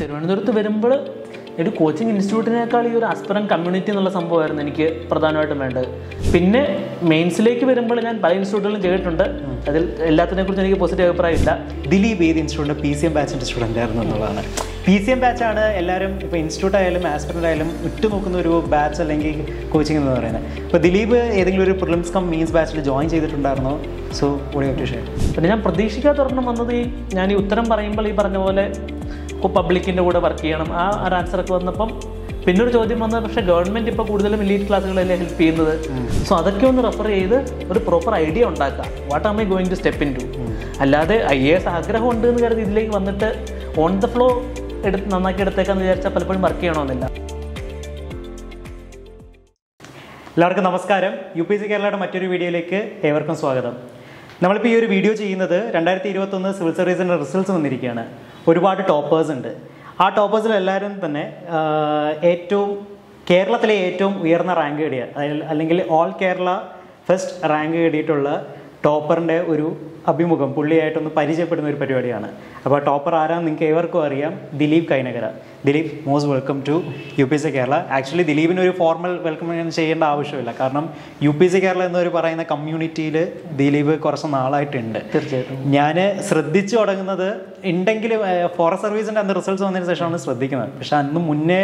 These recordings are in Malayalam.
തിരുവനന്തപുരത്ത് വരുമ്പോൾ ഒരു കോച്ചിങ് ഇൻസ്റ്റിറ്റ്യൂട്ടിനേക്കാൾ ഈ ഒരു ആസ്പിറൻ്റ് കമ്മ്യൂണിറ്റി എന്നുള്ള സംഭവമായിരുന്നു എനിക്ക് പ്രധാനമായിട്ടും വേണ്ടത്. പിന്നെ മെയിൻസിലേക്ക് വരുമ്പോൾ ഞാൻ പല ഇൻസ്റ്റിറ്റ്യൂട്ടുകളും ചെയ്തിട്ടുണ്ട്, അതിൽ എല്ലാത്തിനെ കുറിച്ച് എനിക്ക് പോസിറ്റീവ് അഭിപ്രായമില്ല. ദിലീപ് ഏത് ഇൻസ്റ്റിറ്റ്യൂട്ടിൻ്റെ PCM ബാച്ചിൻ്റെ സ്റ്റുഡൻ്റ് ആയിരുന്നു എന്നുള്ളതാണ്. PCM ബാച്ചാണ് എല്ലാവരും ഇപ്പോൾ ഇൻസ്റ്റിറ്റ്യൂട്ട് ആയാലും ആസ്പിറൻ്റ് ആയാലും ഉറ്റുനോക്കുന്ന ഒരു ബാച്ച് അല്ലെങ്കിൽ കോച്ചിങ് എന്ന് പറയുന്നത്. ഇപ്പോൾ ദിലീപ് ഏതെങ്കിലും ഒരു പ്രിലിംസ് കം മെയിൻസ് ബാച്ചിൽ ജോയിൻ ചെയ്തിട്ടുണ്ടായിരുന്നോ? സോ പിന്നെ ഞാൻ പ്രതീക്ഷിക്കാത്ത ഒരെണ്ണം വന്നത് ഈ ഞാൻ ഈ ഉത്തരം പറയുമ്പോൾ ഈ പറഞ്ഞ പോലെ പബ്ലിക്കിൻ്റെ കൂടെ വർക്ക് ചെയ്യണം ആ ഒരു ആൻസറൊക്കെ വന്നപ്പം പിന്നൊരു ചോദ്യം വന്നത് പക്ഷേ ഗവൺമെൻറ് ഇപ്പോൾ കൂടുതലും എലീറ്റ് ക്ലാസ്സുകളല്ലേ ഹെൽപ്പ് ചെയ്യുന്നത്, സോ അതൊക്കെ ഒന്ന് റെഫർ ചെയ്ത് ഒരു പ്രോപ്പർ ഐഡിയ ഉണ്ടാക്കുക, what am I going to step into. അല്ലാതെ IAS ആഗ്രഹം ഉണ്ട് എന്ന് കരുതി ഇതിലേക്ക് വന്നിട്ട് ഓൺ ദ ഫ്ലോ എടുത്ത് നന്നാക്കി എടുത്തേക്കാന്ന് വിചാരിച്ചാൽ പലപ്പോഴും വർക്ക് ചെയ്യണമെന്നില്ല. എല്ലാവർക്കും നമസ്കാരം. UPSC കേരളയുടെ മറ്റൊരു വീഡിയോയിലേക്ക് ഏവർക്കും സ്വാഗതം. നമ്മളിപ്പോൾ ഈ ഒരു വീഡിയോ ചെയ്യുന്നത് 2021 സിവിൽ സർവീസിൻ്റെ റിസൾട്ട്സ് വന്നിരിക്കുകയാണ്. ഒരുപാട് ടോപ്പേഴ്സ് ഉണ്ട്. ആ ടോപ്പേഴ്സിൽ എല്ലാവരും തന്നെ കേരളത്തിലെ ഏറ്റവും ഉയർന്ന റാങ്ക് കിട്ടിയ അല്ലെങ്കിൽ ഓൾ കേരള ഫസ്റ്റ് റാങ്ക് കിട്ടിയിട്ടുള്ള ടോപ്പറിൻ്റെ ഒരു അഭിമുഖം പുള്ളിയായിട്ടൊന്ന് പരിചയപ്പെടുന്ന ഒരു പരിപാടിയാണ്. അപ്പോൾ ടോപ്പർ ആരാന്ന് നിങ്ങൾക്ക് ഏവർക്കും അറിയാം, Dileep Kainagara. Dileep, most welcome to UPSC Kerala. Actually ദിലീപിന് ഒരു ഫോർമൽ വെൽക്കം ചെയ്യേണ്ട ആവശ്യമില്ല, കാരണം UPSC കേരള എന്നൊരു പറയുന്ന കമ്മ്യൂണിറ്റിയിൽ ദിലീപ് കുറച്ച് നാളായിട്ടുണ്ട്. തീർച്ചയായിട്ടും ഞാൻ ശ്രദ്ധിച്ചു തുടങ്ങുന്നത് ഉണ്ടെങ്കിൽ ഫോറസ്റ്റ് സർവീസിൻ്റെ അന്ന് റിസൾട്ട്സ് വന്നതിന് ശേഷമാണ് ശ്രദ്ധിക്കുന്നത്. പക്ഷെ അന്ന് മുന്നേ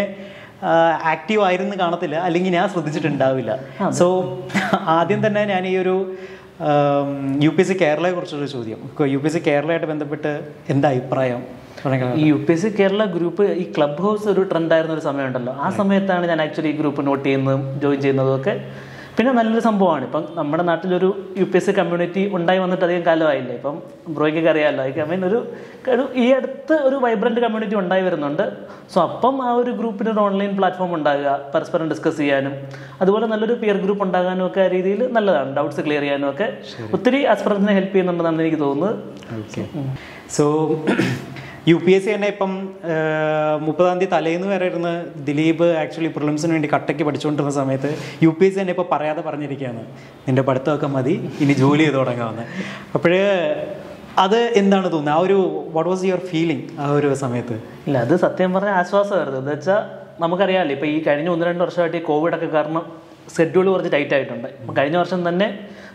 ആക്റ്റീവ് ആയിരുന്നു കാണത്തില്ല, അല്ലെങ്കിൽ ഞാൻ ശ്രദ്ധിച്ചിട്ടുണ്ടാവില്ല. സോ ആദ്യം തന്നെ ഞാൻ ഈ ഒരു UPSC കേരളയെ കുറിച്ചൊരു ചോദ്യം, UPSC കേരളയായിട്ട് ബന്ധപ്പെട്ട് എന്താ അഭിപ്രായം? ഈ UPSC കേരള ഗ്രൂപ്പ് ഈ ക്ലബ് ഹൗസ് ഒരു ട്രെൻഡായിരുന്ന ഒരു സമയമുണ്ടല്ലോ, ആ സമയത്താണ് ഞാൻ ആക്ച്വലി ഈ ഗ്രൂപ്പ് നോട്ട് ചെയ്യുന്നതും ജോയിൻ ചെയ്യുന്നതും ഒക്കെ. പിന്നെ നല്ലൊരു സംഭവമാണ്, ഇപ്പം നമ്മുടെ നാട്ടിലൊരു UPSC കമ്മ്യൂണിറ്റി ഉണ്ടായി വന്നിട്ട് അധികം കാലമായില്ലേ, ഇപ്പം ബ്രോയ്ക്കൊക്കെ അറിയാമല്ലോ. ഐ മീൻ ഒരു ഈ അടുത്ത് ഒരു വൈബ്രൻറ്റ് കമ്മ്യൂണിറ്റി ഉണ്ടായി വരുന്നുണ്ട്. സോ അപ്പം ആ ഒരു ഗ്രൂപ്പിന് ഒരു ഓൺലൈൻ പ്ലാറ്റ്ഫോം ഉണ്ടാകുക, പരസ്പരം ഡിസ്കസ് ചെയ്യാനും അതുപോലെ നല്ലൊരു പിയർ ഗ്രൂപ്പ് ഉണ്ടാകാനും ഒക്കെ ആ രീതിയിൽ നല്ലതാണ്. ഡൗട്ട്സ് ക്ലിയർ ചെയ്യാനും ഒക്കെ ഒത്തിരി ആസ്പിറൻസിനെ ഹെൽപ്പ് ചെയ്യുന്നുണ്ടെന്നാണ് എനിക്ക് തോന്നുന്നത്. സോ UPSC തന്നെ ഇപ്പം 30-ാം തീയതി തലേന്ന് വരെ ഇരുന്ന് ദിലീപ് ആക്ച്വലി പ്രിലിംസിന് വേണ്ടി കട്ടയ്ക്ക് പഠിച്ചുകൊണ്ടിരുന്ന സമയത്ത് UPSC തന്നെ ഇപ്പോൾ പറയാതെ പറഞ്ഞിരിക്കുകയാണ്, നിൻ്റെ പഠിത്തമൊക്കെ മതി, ഇനി ജോലി ചെയ്ത് തുടങ്ങാമെന്ന്. അപ്പോഴേ അത് എന്താണ് തോന്നുന്നത്? ആ ഒരു വാട്ട് വാസ് യുവർ ഫീലിംഗ് ആ ഒരു സമയത്ത്? ഇല്ല, അത് സത്യം പറഞ്ഞാൽ ആശ്വാസമായിരുന്നു. എന്താ വെച്ചാൽ നമുക്കറിയാമല്ലോ ഇപ്പോൾ ഈ കഴിഞ്ഞ 1-2 വർഷമായിട്ട് ഈ കോവിഡൊക്കെ കാരണം ഷെഡ്യൂൾ കുറച്ച് ടൈറ്റ് ആയിട്ടുണ്ട്. അപ്പം കഴിഞ്ഞ വർഷം തന്നെ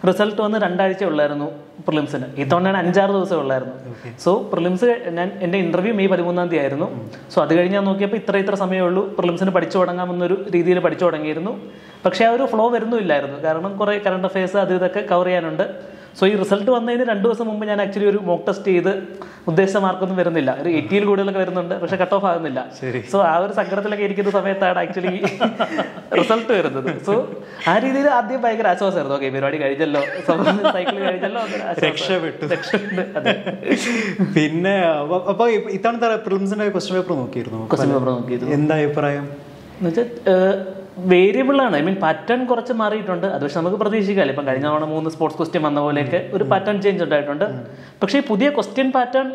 റിസൾട്ട് വന്ന് 2 ആഴ്ച ഉള്ളായിരുന്നു പ്രിലിംസിന്, ഇത്തവണയാണ് 5-6 ദിവസം ഉള്ളായിരുന്നു. സോ പ്രിലിംസ് ഞാൻ എൻ്റെ ഇൻ്റർവ്യൂ May 13-ാം തീയതി ആയിരുന്നു. സോ അത് കഴിഞ്ഞ് ഞാൻ നോക്കിയപ്പോൾ ഇത്ര സമയമേ ഉള്ളൂ പ്രിലിംസിന് പഠിച്ചു തുടങ്ങാമെന്നൊരു രീതിയിൽ പഠിച്ചു തുടങ്ങിയിരുന്നു. പക്ഷേ ആ ഒരു ഫ്ലോ വരുന്നില്ലായിരുന്നു, കാരണം കുറേ കറണ്ട് അഫയേഴ്സ് അത് ഇതൊക്കെ കവർ ചെയ്യാനുണ്ട്. സോ ഈ റിസൾട്ട് വന്നതിന് 2 ദിവസം മുമ്പ് ഞാൻ ആക്ച്വലി ഒരു മോക്ക് ടെസ്റ്റ് ചെയ്ത് ഉദ്ദേശിച്ച മാർക്കൊന്നും വരുന്നില്ല, ഒരു 80-ൽ കൂടുതലൊക്കെ വരുന്നുണ്ട്, പക്ഷെ കട്ട് ഓഫ് ആകുന്നില്ല. സോ ആ ഒരു സങ്കടത്തിലൊക്കെ ഇരിക്കുന്ന സമയത്താണ് ആക്ച്വലി റിസൾട്ട് വരുന്നത്. സോ ആ രീതിയിൽ ആദ്യം ഭയങ്കര ആശ്വാസമായിരുന്നു, ഓക്കെ പരിപാടി കഴിഞ്ഞല്ലോ, സൈക്കിൾ കഴിഞ്ഞല്ലോ, രക്ഷപ്പെട്ടു. പിന്നെ അപ്പോൾ ഇത്തവണത്തെ പ്രിലിംസിന്റെ ക്വസ്റ്റ്യൻ പേപ്പർ നോക്കിയിരുന്നു, എന്താ അഭിപ്രായം? വേരിയബിളാണ്, ഐ മീൻ പാറ്റേൺ കുറച്ച് മാറിയിട്ടുണ്ട്. അത് പക്ഷെ നമുക്ക് പ്രതീക്ഷിക്കാമല്ലോ, ഇപ്പം കഴിഞ്ഞ തവണ 3 സ്പോർട്സ് ക്വസ്റ്റ്യൻ വന്ന പോലെയൊക്കെ ഒരു പാറ്റേൺ ചേഞ്ച് ഉണ്ടായിട്ടുണ്ട്. പക്ഷേ ഈ പുതിയ ക്വസ്റ്റ്യൻ പാറ്റേൺ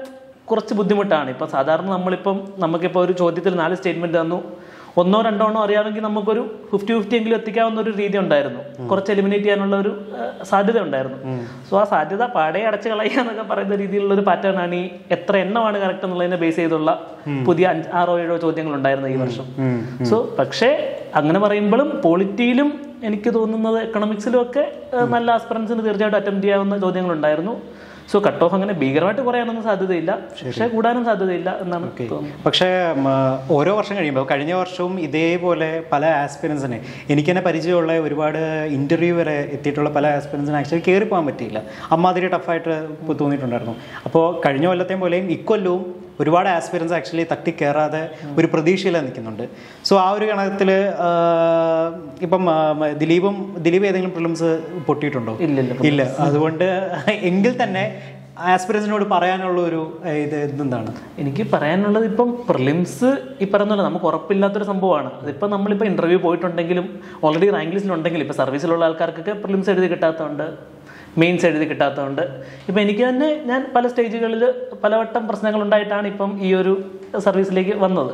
കുറച്ച് ബുദ്ധിമുട്ടാണ്. ഇപ്പം സാധാരണ നമുക്കിപ്പോൾ ഒരു ചോദ്യത്തിൽ 4 സ്റ്റേറ്റ്മെൻറ്റ് തന്നു, 1-2 അറിയാമെങ്കിൽ നമുക്കൊരു 50-50 എങ്കിലും എത്തിക്കാവുന്ന ഒരു രീതി ഉണ്ടായിരുന്നു, കുറച്ച് എലിമിനേറ്റ് ചെയ്യാനുള്ള ഒരു സാധ്യത ഉണ്ടായിരുന്നു. സോ ആ സാധ്യത പാടെ അടച്ച് കളയുക എന്നൊക്കെ പറയുന്ന രീതിയിലുള്ള ഒരു പാറ്റേൺ ആണ് ഈ എത്ര എണ്ണമാണ് കറക്റ്റ് എന്നുള്ളതിനെ ബേസ് ചെയ്തുള്ള പുതിയ 6-7 ചോദ്യങ്ങൾ ഉണ്ടായിരുന്നു ഈ വർഷം. സോ പക്ഷേ അങ്ങനെ പറയുമ്പോഴും പോളിറ്റിയിലും എനിക്ക് തോന്നുന്നത് എക്കണോമിക്സിലും ഒക്കെ നല്ല ആസ്പിറൻസിന് തീർച്ചയായിട്ടും അറ്റംപ്റ്റ് ചെയ്യാവുന്ന ചോദ്യങ്ങളുണ്ടായിരുന്നു. സോ കട്ട് ഓഫ് അങ്ങനെ ഭീകരമായിട്ട് കുറയാനൊന്നും സാധ്യതയില്ല, പക്ഷേ കൂടാനും സാധ്യതയില്ല എന്നാണ് തോന്നുന്നത്. പക്ഷേ ഓരോ വർഷം കഴിയുമ്പോൾ, കഴിഞ്ഞ വർഷവും ഇതേപോലെ പല ആസ്പിരൻസിനെ എനിക്ക് തന്നെ പരിചയമുള്ള ഒരുപാട് ഇൻ്റർവ്യൂ വരെ എത്തിയിട്ടുള്ള പല ആസ്പിരൻസിനെ ആക്ച്വലി കയറി പോകാൻ പറ്റിയില്ല, അമ്മാതിരി ടഫായിട്ട് തോന്നിയിട്ടുണ്ടായിരുന്നു. അപ്പോൾ കഴിഞ്ഞ കൊല്ലത്തെയും പോലെയും ഇക്കൊല്ലവും ഒരുപാട് ആസ്പിരൻസ് ആക്ച്വലി തട്ടിക്കയറാതെ ഒരു പ്രതീക്ഷയിലാണ് നിൽക്കുന്നുണ്ട്. സോ ആ ഒരു കണക്കത്തിൽ ഇപ്പം ദിലീപ് ഏതെങ്കിലും പ്രിലിംസ് പൊട്ടിയിട്ടുണ്ടോ? ഇല്ല. അതുകൊണ്ട് എങ്കിൽ തന്നെ ആസ്പിരൻസിനോട് പറയാനുള്ള ഒരു എന്താണ് എനിക്ക് പറയാനുള്ളത്? ഇപ്പം പ്രിലിംസ് ഈ പറയുന്നല്ലോ നമുക്ക് ഉറപ്പില്ലാത്തൊരു സംഭവമാണ്. അതിപ്പോൾ നമ്മളിപ്പോൾ ഇൻ്റർവ്യൂ പോയിട്ടുണ്ടെങ്കിലും ഓൾറെഡി റാങ്ക് ലിസ്റ്റിലുണ്ടെങ്കിലും ഇപ്പോൾ സർവീസിലുള്ള ആൾക്കാർക്കൊക്കെ പ്രിലിംസ് എഴുതി കിട്ടാത്തതുണ്ട്, മെയിൻസ് എഴുതി കിട്ടാത്തതുകൊണ്ട്. ഇപ്പം എനിക്ക് തന്നെ ഞാൻ പല സ്റ്റേജുകളിൽ പലവട്ടം പ്രശ്നങ്ങളുണ്ടായിട്ടാണ് ഇപ്പം ഈ ഒരു സർവീസിലേക്ക് വന്നത്.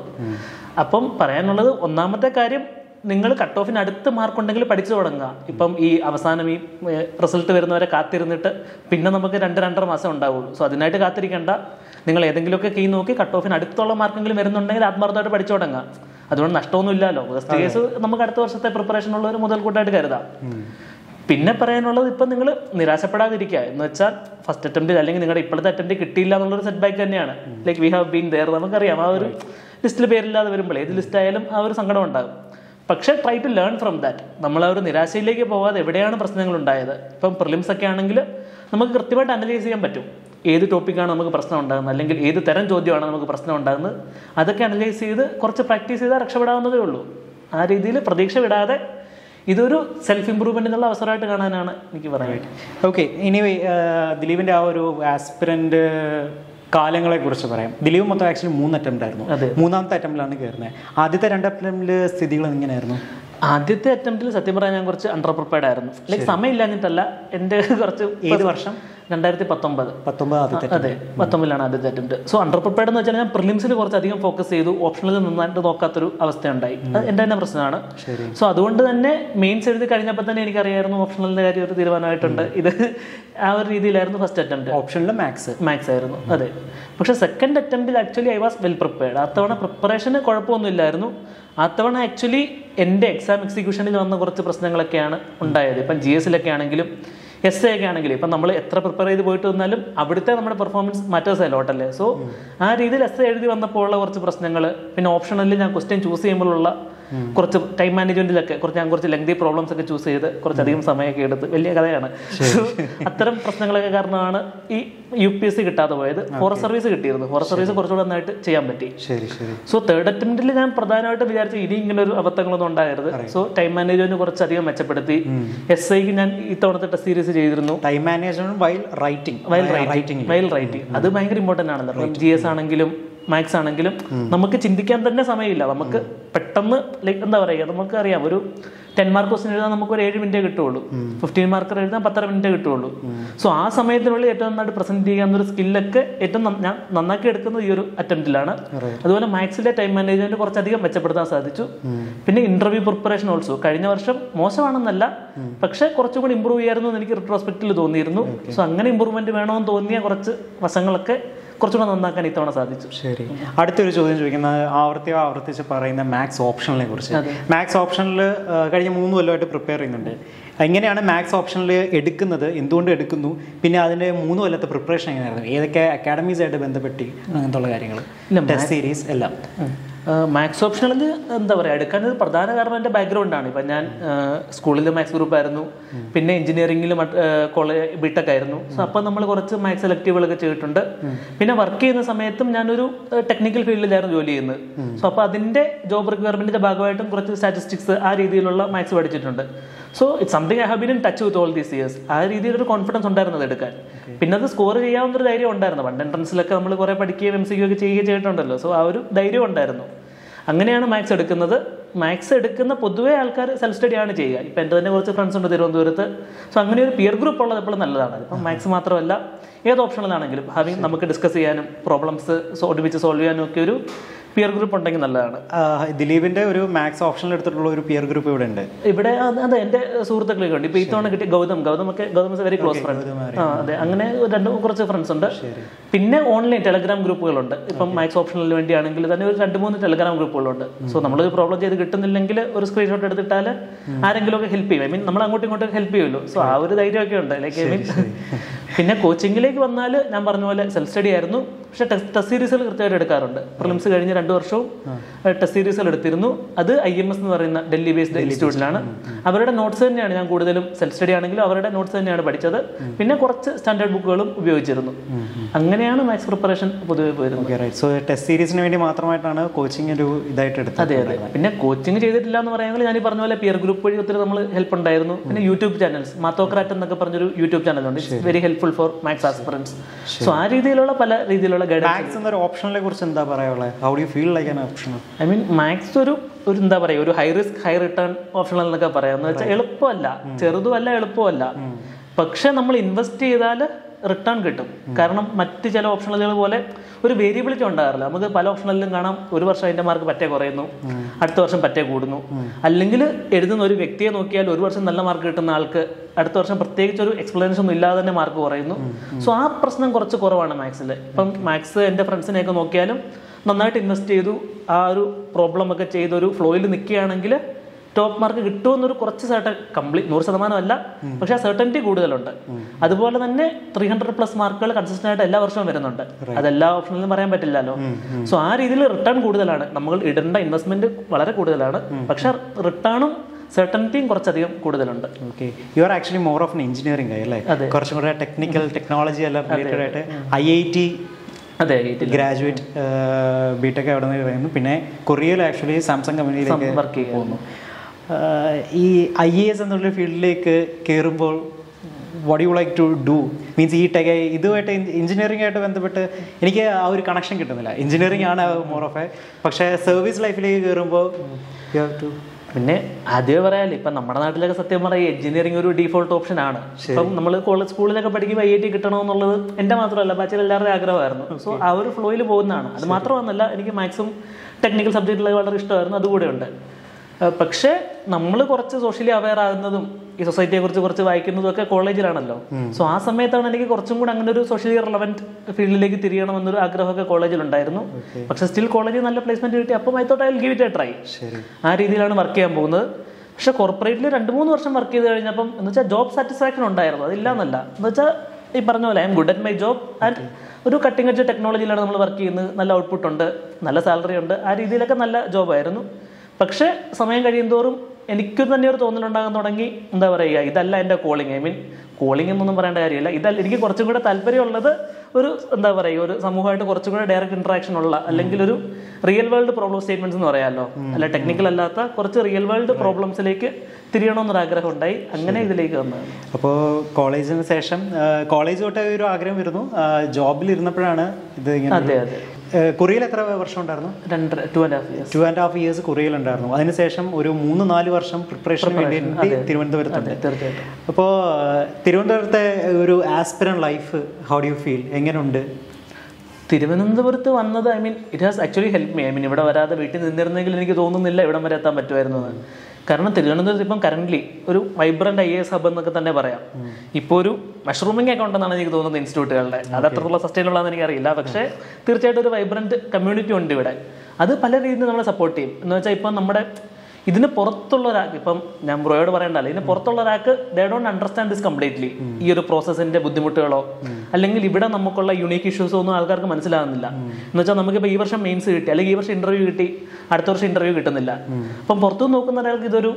അപ്പം പറയാനുള്ളത് ഒന്നാമത്തെ കാര്യം നിങ്ങൾ കട്ട് ഓഫിന് അടുത്ത് മാർക്കുണ്ടെങ്കിൽ പഠിച്ചു തുടങ്ങുക. ഇപ്പം ഈ അവസാനം ഈ റിസൾട്ട് വരുന്നവരെ കാത്തിരുന്നിട്ട് പിന്നെ നമുക്ക് 2-2.5 മാസം ഉണ്ടാവുള്ളൂ. സോ അതിനായിട്ട് കാത്തിരിക്കേണ്ട, നിങ്ങൾ ഏതെങ്കിലുമൊക്കെ കീ നോക്കി കട്ട് ഓഫിന് അടുത്തുള്ള മാർക്കെങ്കിലും വരുന്നുണ്ടെങ്കിൽ ആത്മാർത്ഥമായിട്ട് പഠിച്ചു തുടങ്ങുക. അതുകൊണ്ട് നഷ്ടമൊന്നും ഇല്ലല്ലോ. ഫസ്റ്റ് കേസ് നമുക്ക് അടുത്ത വർഷത്തെ പ്രിപ്പറേഷനുള്ള ഒരു മുതൽക്കൂട്ടായിട്ട് കരുതാം. പിന്നെ പറയാനുള്ളത്, ഇപ്പം നിങ്ങൾ നിരാശപ്പെടാതിരിക്കുക. എന്ന് വെച്ചാൽ ഫസ്റ്റ് അറ്റംപ്റ്റ് അല്ലെങ്കിൽ നിങ്ങളുടെ ഇപ്പോഴത്തെ അറ്റംപ്റ്റ് കിട്ടിയില്ല എന്നുള്ളൊരു സെറ്റ് ബാക്ക് തന്നെയാണ്. Like we have been there. നമുക്കറിയാം ആ ഒരു ലിസ്റ്റിൽ പേരില്ലാതെ വരുമ്പോൾ ഏത് ലിസ്റ്റായാലും ആ ഒരു സങ്കടം ഉണ്ടാകും. പക്ഷേ try to learn from that. നമ്മൾ ആ ഒരു നിരാശയിലേക്ക് പോകാതെ എവിടെയാണ് പ്രശ്നങ്ങളുണ്ടായത്, ഇപ്പം പ്രിലിംസൊക്കെ ആണെങ്കിൽ നമുക്ക് കൃത്യമായിട്ട് അനലൈസ് ചെയ്യാൻ പറ്റും. ഏത് ടോപ്പിക്കാണ് നമുക്ക് പ്രശ്നം ഉണ്ടാകുന്നത് അല്ലെങ്കിൽ ഏത് തരം ചോദ്യമാണ് നമുക്ക് പ്രശ്നം ഉണ്ടാകുന്നത്, അതൊക്കെ അനലൈസ് ചെയ്ത് കുറച്ച് പ്രാക്ടീസ് ചെയ്താൽ രക്ഷപ്പെടാവുന്നതേ ഉള്ളൂ. ആ രീതിയിൽ പ്രതീക്ഷ വിടാതെ ഇതൊരു സെൽഫ് ഇമ്പ്രൂവ്മെൻറ്റിനുള്ള അവസരമായിട്ട് കാണാനാണ് എനിക്ക് പറയാനായിട്ട്. ഓക്കെ, ഇനി ദിലീപിൻ്റെ ആ ഒരു ആസ്പിരൻ്റ് കാലങ്ങളെ കുറിച്ച് പറയാം. ദിലീപ് മൊത്തം ആക്ച്വലി 3 അറ്റംപ്റ്റ് ആയിരുന്നു. മൂന്നാമത്തെ അറ്റംപ്റ്റിലാണ് കയറുന്നത്. ആദ്യത്തെ 2 അറ്റംപ്റ്റിൽ സ്ഥിതികൾ എങ്ങനെയായിരുന്നു? ആദ്യത്തെ അറ്റംപ്റ്റിൽ സത്യം പറയാൻ ഞാൻ കുറച്ച് അണ്ടർ പ്രിപ്പയർഡ് ആയിരുന്നു. ലൈക്ക് സമയമില്ലാഞ്ഞിട്ടല്ല, എൻ്റെ കുറച്ച് ഏത് വർഷം 2019 അതെ 19 ആദ്യത്തെ അറ്റംപ്റ്റ്. സോ അണ്ടർ പ്രിപ്പയർഡ് എന്ന് വെച്ചാൽ ഞാൻ പ്രിലിംസിൽ കുറച്ചധികം ഫോക്കസ് ചെയ്തു. ഓപ്ഷനിൽ നിന്നായിട്ട് നോക്കാത്തൊരു അവസ്ഥയുണ്ടായി. അത് എൻ്റെ തന്നെ പ്രശ്നമാണ്. സോ അതുകൊണ്ട് തന്നെ മെയിൻസ് എഴുതി കഴിഞ്ഞപ്പോൾ തന്നെ എനിക്കറിയായിരുന്നു ഓപ്ഷണലിൻ്റെ കാര്യം ഒരു തീരുമാനമായിട്ടുണ്ട്. ഇത് ആ ഒരു രീതിയിലായിരുന്നു ഫസ്റ്റ് അറ്റംപ്റ്റ്. ഓപ്ഷനിൽ മാത്സ് ആയിരുന്നു. അതെ, പക്ഷേ സെക്കൻഡ് അറ്റംപ്റ്റിൽ actually I was well prepared. ആത്തവണ പ്രിപ്പറേഷന് കുഴപ്പമൊന്നുമില്ലായിരുന്നു. ആത്തവണ ആക്ച്വലി എൻ്റെ എക്സാം എക്സിക്യൂഷനിൽ വന്ന കുറച്ച് പ്രശ്നങ്ങളൊക്കെയാണ് ഉണ്ടായത്. ഇപ്പം GS ആണെങ്കിലും SA ഒക്കെ ആണെങ്കിലും ഇപ്പം നമ്മൾ എത്ര പ്രിപ്പയർ ചെയ്ത് പോയിട്ട് വന്നാലും അവിടുത്തെ നമ്മുടെ പെർഫോമൻസ് മാറ്റേഴ്സ് അല്ലോട്ടല്ലേ. സോ ആ രീതിയിൽ SA എഴുതി വന്നപ്പോഴുള്ള കുറച്ച് പ്രശ്നങ്ങൾ, പിന്നെ ഓപ്ഷനിൽ ഞാൻ ക്വസ്റ്റ്യൻ ചൂസ് ചെയ്യുമ്പോഴുള്ള കുറച്ച് ടൈം മാനേജ്മെന്റിലൊക്കെ കുറച്ച് ലെങ്തി പ്രോബ്ലംസ് ഒക്കെ ചൂസ് ചെയ്ത് കുറച്ചധികം സമയമൊക്കെ എടുത്ത് വലിയ കഥയാണ്. സോ അത്തരം പ്രശ്നങ്ങളൊക്കെ കാരണമാണ് ഈ UPSC കിട്ടാതെ പോയത്. ഫോറസ്റ്റ് സർവീസ് കിട്ടിയിരുന്നു. ഫോറസ്റ്റ് സർവീസ് കുറച്ചുകൂടെ നന്നായിട്ട് ചെയ്യാൻ പറ്റി. സോ തേർഡ് അറ്റംപ്റ്റിൽ ഞാൻ പ്രധാനമായിട്ട് വിചാരിച്ചു ഇനി ഇങ്ങനെ ഒരു അബദ്ധങ്ങളൊന്നും ഉണ്ടാകരുത്. സോ ടൈം മാനേജ്മെന്റ് കുറച്ചധികം മെച്ചപ്പെടുത്തി. SIക്ക് ഞാൻ ഇത്തവണത്തെ ടെസ്റ്റ് സീരീസ് ചെയ്തിരുന്നു. ടൈം മാനേജ്മെന്റ് വൈൽ റൈറ്റിംഗ് അത് ഭയങ്കര ഇമ്പോർട്ടന്റ് ആണല്ലോ. GS ആണെങ്കിലും മാത്സ് ആണെങ്കിലും നമുക്ക് ചിന്തിക്കാൻ തന്നെ സമയമില്ല. നമുക്ക് പെട്ടെന്ന് ലൈക്ക് എന്താ പറയുക, നമുക്കറിയാം ഒരു 10 മാർക്ക് ക്വസ്റ്റ്യൻ എഴുതാൻ നമുക്ക് ഒരു 7 മിനിറ്റേ കിട്ടുള്ളൂ. 15 മാർക്ക് എഴുതാൻ 16 മിനിറ്റേ കിട്ടുള്ളൂ. സോ ആ സമയത്തിനുള്ളിൽ ഏറ്റവും നന്നായിട്ട് പ്രസന്റ് ചെയ്യാവുന്ന ഒരു സ്കില്ലൊക്കെ ഏറ്റവും ഞാൻ നന്നാക്കി എടുക്കുന്നത് ഈ ഒരു അറ്റംപ്റ്റിലാണ്. അതുപോലെ മാത്സിലെ ടൈം മാനേജ്മെന്റ് കുറച്ചധികം മെച്ചപ്പെടുത്താൻ സാധിച്ചു. പിന്നെ ഇന്റർവ്യൂ പ്രിപ്പറേഷൻ ഓൾസോ കഴിഞ്ഞ വർഷം മോശമാണെന്നല്ല, പക്ഷെ കുറച്ചുകൂടി ഇമ്പ്രൂവ് ചെയ്യായിരുന്നു എന്ന് എനിക്ക് റിട്രോസ്പെക്റ്റിൽ തോന്നിയിരുന്നു. സോ അങ്ങനെ ഇമ്പ്രൂവ്മെന്റ് വേണമെന്ന് തോന്നിയ കുറച്ച് വശങ്ങളൊക്കെ കുറച്ചുകൂടെ നന്നാക്കാൻ ഇത്തവണ സാധിച്ചു. ശരി, അടുത്തൊരു ചോദ്യം ചോദിക്കുന്നത് ആവർത്തിച്ച് പറയുന്ന മാത്സ് ഓപ്ഷനിലെ കുറിച്ച്. മാത്സ് ഓപ്ഷനിൽ കഴിഞ്ഞ 3 കൊല്ലമായിട്ട് പ്രിപ്പയർ ചെയ്യുന്നുണ്ട്. എങ്ങനെയാണ് മാത്സ് ഓപ്ഷനിൽ എടുക്കുന്നത്, എന്തുകൊണ്ട് എടുക്കുന്നു, പിന്നെ അതിൻ്റെ 3 കൊല്ലത്തെ പ്രിപ്പറേഷൻ എങ്ങനെയായിരുന്നു, ഏതൊക്കെ അക്കാഡമീസായിട്ട് ബന്ധപ്പെട്ട് അങ്ങനത്തെ കാര്യങ്ങൾ, ടെസ്റ്റ് സീരീസ് എല്ലാം? മാത്സ് ഓപ്ഷനിൽ എന്താ പറയുക, എടുക്കാൻ ഒരു പ്രധാന കാരണം എൻ്റെ ബാക്ക്ഗ്രൗണ്ടാണ്. ഇപ്പം ഞാൻ സ്കൂളിൽ മാത്സ് ഗ്രൂപ്പായിരുന്നു, പിന്നെ എഞ്ചിനീയറിംഗിൽ BTech ആയിരുന്നു. സോ അപ്പം നമ്മൾ കുറച്ച് മാത്സ് സെലക്റ്റീവുകളൊക്കെ ചെയ്തിട്ടുണ്ട്. പിന്നെ വർക്ക് ചെയ്യുന്ന സമയത്തും ഞാനൊരു ടെക്നിക്കൽ ഫീൽഡിലായിരുന്നു ജോലി ചെയ്യുന്നത്. സോ അപ്പോൾ അതിൻ്റെ ജോബ് റിക്വയർമെൻറ്റിൻ്റെ ഭാഗമായിട്ടും കുറച്ച് സ്റ്റാറ്റിസ്റ്റിക്സ് ആ രീതിയിലുള്ള മാത്സ് പഠിച്ചിട്ടുണ്ട്. So it's something I have been in touch with all these years. ആ രീതിയിലൊരു കോൺഫിഡൻസ് ഉണ്ടായിരുന്നത് എടുക്കാൻ. പിന്നെ അത് സ്കോർ ചെയ്യാവുന്നൊരു ധൈര്യം ഉണ്ടായിരുന്നു. പണ്ട് എൻട്രൻസിലൊക്കെ നമ്മൾ കുറേ പഠിക്കുകയും MCQ ചെയ്യുകയും ചെയ്തിട്ടുണ്ടല്ലോ. സോ ആ ഒരു ധൈര്യം ഉണ്ടായിരുന്നു. അങ്ങനെയാണ് മാത്സ് എടുക്കുന്നത്. മാത്സ് എടുക്കുന്ന പൊതുവേ ആൾക്കാർ സെൽഫ് സ്റ്റഡിയാണ് ചെയ്യുക. ഇപ്പം എൻ്റെ തന്നെ കുറച്ച് ഫ്രണ്ട്സ് ഉണ്ട് തിരുവനന്തപുരത്ത്. സോ അങ്ങനെ ഒരു പിയർ ഗ്രൂപ്പ് ഉള്ളത് എപ്പോഴും നല്ലതാണ്. ഇപ്പം മാത്സ് മാത്രമല്ല, ഏത് ഓപ്ഷനിലാണെങ്കിലും ഹാവിങ് നമുക്ക് ഡിസ്കസ് ചെയ്യാനും പ്രോബ്ലംസ് ഒരുമിച്ച് സോൾവ് ചെയ്യാനും ഒക്കെ ഒരു പിയർ ഗ്രൂപ്പ് ഉണ്ടെങ്കിൽ നല്ലതാണ്. ദിലീപിന്റെ ഒരു മാത്സ് ഓപ്ഷനിൽ എടുത്തിട്ടുള്ള ഒരു പിയർ ഗ്രൂപ്പ് ഇവിടെ ഉണ്ട്. ഇവിടെ അതെ എൻ്റെ സുഹൃത്തുക്കളൊക്കെ ഉണ്ട്. ഇപ്പൊ ഇത്തവണ കിട്ടിയ Gautam is very close friend. അതെ, അങ്ങനെ കുറച്ച് ഫ്രണ്ട്സ് ഉണ്ട്. പിന്നെ ഓൺലൈൻ ടെലഗ്രാം ഗ്രൂപ്പുകളുണ്ട്. ഇപ്പം മാത്സ് ഓപ്ഷനിൽ വേണ്ടിയാണെങ്കിൽ തന്നെ ഒരു 2-3 ടെലഗ്രാം ഗ്രൂപ്പുകളുണ്ട്. സോ നമ്മളൊരു പ്രോബ്ലം ചെയ്ത് കിട്ടുന്നില്ലെങ്കിൽ ഒരു സ്ക്രീൻഷോട്ട് എടുത്തിട്ടാൽ ആരെങ്കിലും ഒക്കെ ഹെൽപ്പ് ചെയ്യും. ഐ മീൻ നമ്മൾ അങ്ങോട്ടും ഇങ്ങോട്ടും ഹെൽപ്പ് ചെയ്യുമല്ലോ. സോ ആ ഒരു ധൈര്യമൊക്കെ ഉണ്ട്. ലൈക്ക് ഐ മീൻ പിന്നെ കോച്ചിങ്ങിലേക്ക് വന്നാൽ ഞാൻ പറഞ്ഞ പോലെ സെൽഫ് സ്റ്റഡി ആയിരുന്നു. പക്ഷെ ടെസ്റ്റ് സീരീസുകൾ കൃത്യമായിട്ട് എടുക്കാറുണ്ട്. പ്രിലിംസ് കഴിഞ്ഞ 2 വർഷവും ടെസ്റ്റ് സീരീസുകൾ എടുത്തിരുന്നു. അത് IMS എന്ന് പറയുന്ന ഡൽഹി ബേസ്ഡ് ഇൻസ്റ്റിറ്റ്യൂട്ടിലാണ്. അവരുടെ നോട്ട്സ് തന്നെയാണ് ഞാൻ കൂടുതലും, സെൽഫ് സ്റ്റഡി ആണെങ്കിലും അവരുടെ നോട്ട്സ് തന്നെയാണ് പഠിച്ചത്. പിന്നെ കുറച്ച് സ്റ്റാൻഡേർഡ് ബുക്കുകളും ഉപയോഗിച്ചിരുന്നു. അങ്ങനെയാണ് മാത്സ് പ്രിപ്പറേഷൻ പൊതുവെ പോയിരുന്നത്. സോ ടെസ്റ്റ് സീരീസിന് വേണ്ടി മാത്രമായിട്ടാണ് കോച്ചിങ് ഒരു ഇതായിട്ട് എടുത്തത്. അതെ അതെ. പിന്നെ കോച്ചിങ് ചെയ്തിട്ടില്ല എന്ന് പറയുന്നത് ഞാൻ ഈ പറഞ്ഞ പോലെ പിയർ ഗ്രൂപ്പ് വഴി ഒത്തിരി നമ്മൾ ഹെൽപ്പ് ഉണ്ടായിരുന്നു. പിന്നെ യൂട്യൂബ് ചാനൽസ്, മാത്തോക്രാറ്റ് എന്നൊക്കെ പറഞ്ഞൊരു യൂട്യൂബ് ചാനലുണ്ട്. It's very helpful for maths aspirants. So ആ രീതിയിലുള്ള പല രീതിയിലുള്ള മാത്സ് എന്നൊരു ഓപ്ഷനെ കുറിച്ച് എന്താ പറയാനുള്ളത്? How do you feel like an option? I mean maths ഒരു എന്താ പറയുക, ഒരു high risk high return optional എന്നൊക്കെ പറയാം. എന്ന് വെച്ചാൽ എളുപ്പമല്ല, ചെറുതുമല്ല, എളുപ്പമല്ല. പക്ഷെ നമ്മൾ ഇൻവെസ്റ്റ് ചെയ്താൽ return kitum. Karnam Matijal optional or variability on Darla, Mother Pal optional Langanam, Urvasa in the Mark Patagoreno, at Thorson Patagudno. A Lingle Edison or Victia Nokia, Urvasa and the Market and Alka, at Thorson Protector, explanation Mila than a Marco Reno. So our personal Gorchakora Maxilla. Punk Max and the friends in Econocalam, Nanat invested our problem of a Chedoru, Floyd Nikia and Angilla. Top market return is complete, no certain but certainty good. Otherwise, 300+ mark consistent at 11 years. So, our return good. We investment but return certainty is okay. You are actually more of an engineering guy, like technical technology related IIT. Graduate BTech Korea actually Samsung company. In IAS field, what do you like to do? Means, this engineering is a connection. Engineering is more of a but service life, you have to. That's why engineering is a default option. So, we college school, we have so, our flow is a maximum technical subject level. But we are socially aware of this society, college. So, at that time, I was a socially relevant field in college. But still, college is a placement. I thought I will give it a try. I will work in that way. But corporate, I worked for job satisfaction. I am good at my job. And cutting edge technology, I work in good output, good salary. I did a good job. But സമയം കഴിയുംതോറും എനിക്ക് തന്നെ ഒരു തോന്നൽ ഉണ്ടാകാൻ തുടങ്ങി എന്താ പറയുക ഇതല്ല എൻ്റെ കോളിംഗ് ഐ മീൻ കോളിംഗ് എന്നൊന്നും പറയേണ്ട കാര്യമില്ല ഇതല്ല എനിക്ക് കുറച്ചും കൂടി താൽപര്യമുള്ളത് ഒരു എന്താ പറയുക ഒരു സമൂഹമായിട്ട് കുറച്ചും കൂടി ഡയറക്റ്റ് ഇന്ററാക്ഷൻ ഉള്ള അല്ലെങ്കിൽ ഒരു റിയൽ വേൾഡ് പ്രോബ്ലം സ്റ്റേറ്റ്മെന്റ്സ് എന്ന് പറയാലോ അല്ല ടെക്നിക്കൽ അല്ലാത്ത കുറച്ച് റിയൽ വേൾഡ് പ്രോബ്ലംസിലേക്ക് തിരിയണമെന്നൊരു ആഗ്രഹം ഉണ്ടായി അങ്ങനെ ഇതിലേക്ക് വന്നു അപ്പോൾ കോളേജിന് ശേഷം കോളേജ് തൊട്ടേ ഒരു ആഗ്രഹം വരുന്നു ജോബിൽ ഇരുന്നപ്പോഴാണ് ഇത് ഇങ്ങനെ അതെ അതെ Korea എത്ര വർഷം ഉണ്ടായിരുന്നു 2.5 years Korea ഉണ്ടായിരുന്നു അതിനുശേഷം ഒരു 3-4 വർഷം പ്രിപ്പറേഷൻ വേണ്ടി തിരുവനന്തപുരത്തുണ്ട് അപ്പോൾ തിരുവനന്തപുരത്തെ ഒരു aspirant life how do you feel എങ്ങനെയുണ്ട് തിരുവനന്തപുരത്ത് വന്നത് I mean it has actually helped me I mean ഇവിടെ വരാതെ വീട്ടിൽ നിന്നിരുന്നെങ്കിൽ എനിക്ക് തോന്നുന്നില്ല ഇവിടം വരെ എത്താൻ പറ്റുമായിരുന്നു എന്ന് കാരണം തിരുവനന്തപുരത്ത് ഇപ്പം കറന്റ്ലി ഒരു വൈബ്രന്റ് IAS ഹബ് എന്നൊക്കെ തന്നെ പറയാം ഇപ്പോൾ ഒരു മഷ്റൂമിംഗ് ഒക്കെ ഉണ്ടെന്നാണ് എനിക്ക് തോന്നുന്നത് ഇൻസ്റ്റിറ്റ്യൂട്ടുകളുടെ അത് അത്രത്തോളം സസ്റ്റൈനബിൾ ആണെന്ന് എനിക്കറിയില്ല പക്ഷേ തീർച്ചയായിട്ടും ഒരു വൈബ്രന്റ് കമ്മ്യൂണിറ്റി ഉണ്ട് ഇവിടെ അത് പല രീതിയിൽ നമ്മളെ സപ്പോർട്ട് ചെയ്യും എന്ന് വെച്ചാൽ ഇപ്പം നമ്മുടെ ഇതിന് പുറത്തുള്ള ഒരാൾക്ക് ഇപ്പം ഞാൻ ബ്രോയോട് പറയണ്ടല്ലോ ഇതിന് പുറത്തുള്ള ഒരാൾക്ക് they don't understand this completely ഈ ഒരു പ്രോസസ്സിന്റെ ബുദ്ധിമുട്ടുകളോ അല്ലെങ്കിൽ ഇവിടെ നമുക്കുള്ള യുണീക്ക് ഇഷ്യൂസോ ഒന്നും ആൾക്കാർക്ക് മനസ്സിലാകുന്നില്ല എന്ന് വെച്ചാൽ നമുക്കിപ്പോൾ ഈ വർഷം മെയിൻസ് കിട്ടി അല്ലെങ്കിൽ ഈ വർഷം ഇന്റർവ്യൂ കിട്ടി അടുത്ത വർഷം ഇന്റർവ്യൂ കിട്ടുന്നില്ല അപ്പം പുറത്തു നോക്കുന്ന ഒരാൾക്ക് ഇതൊരു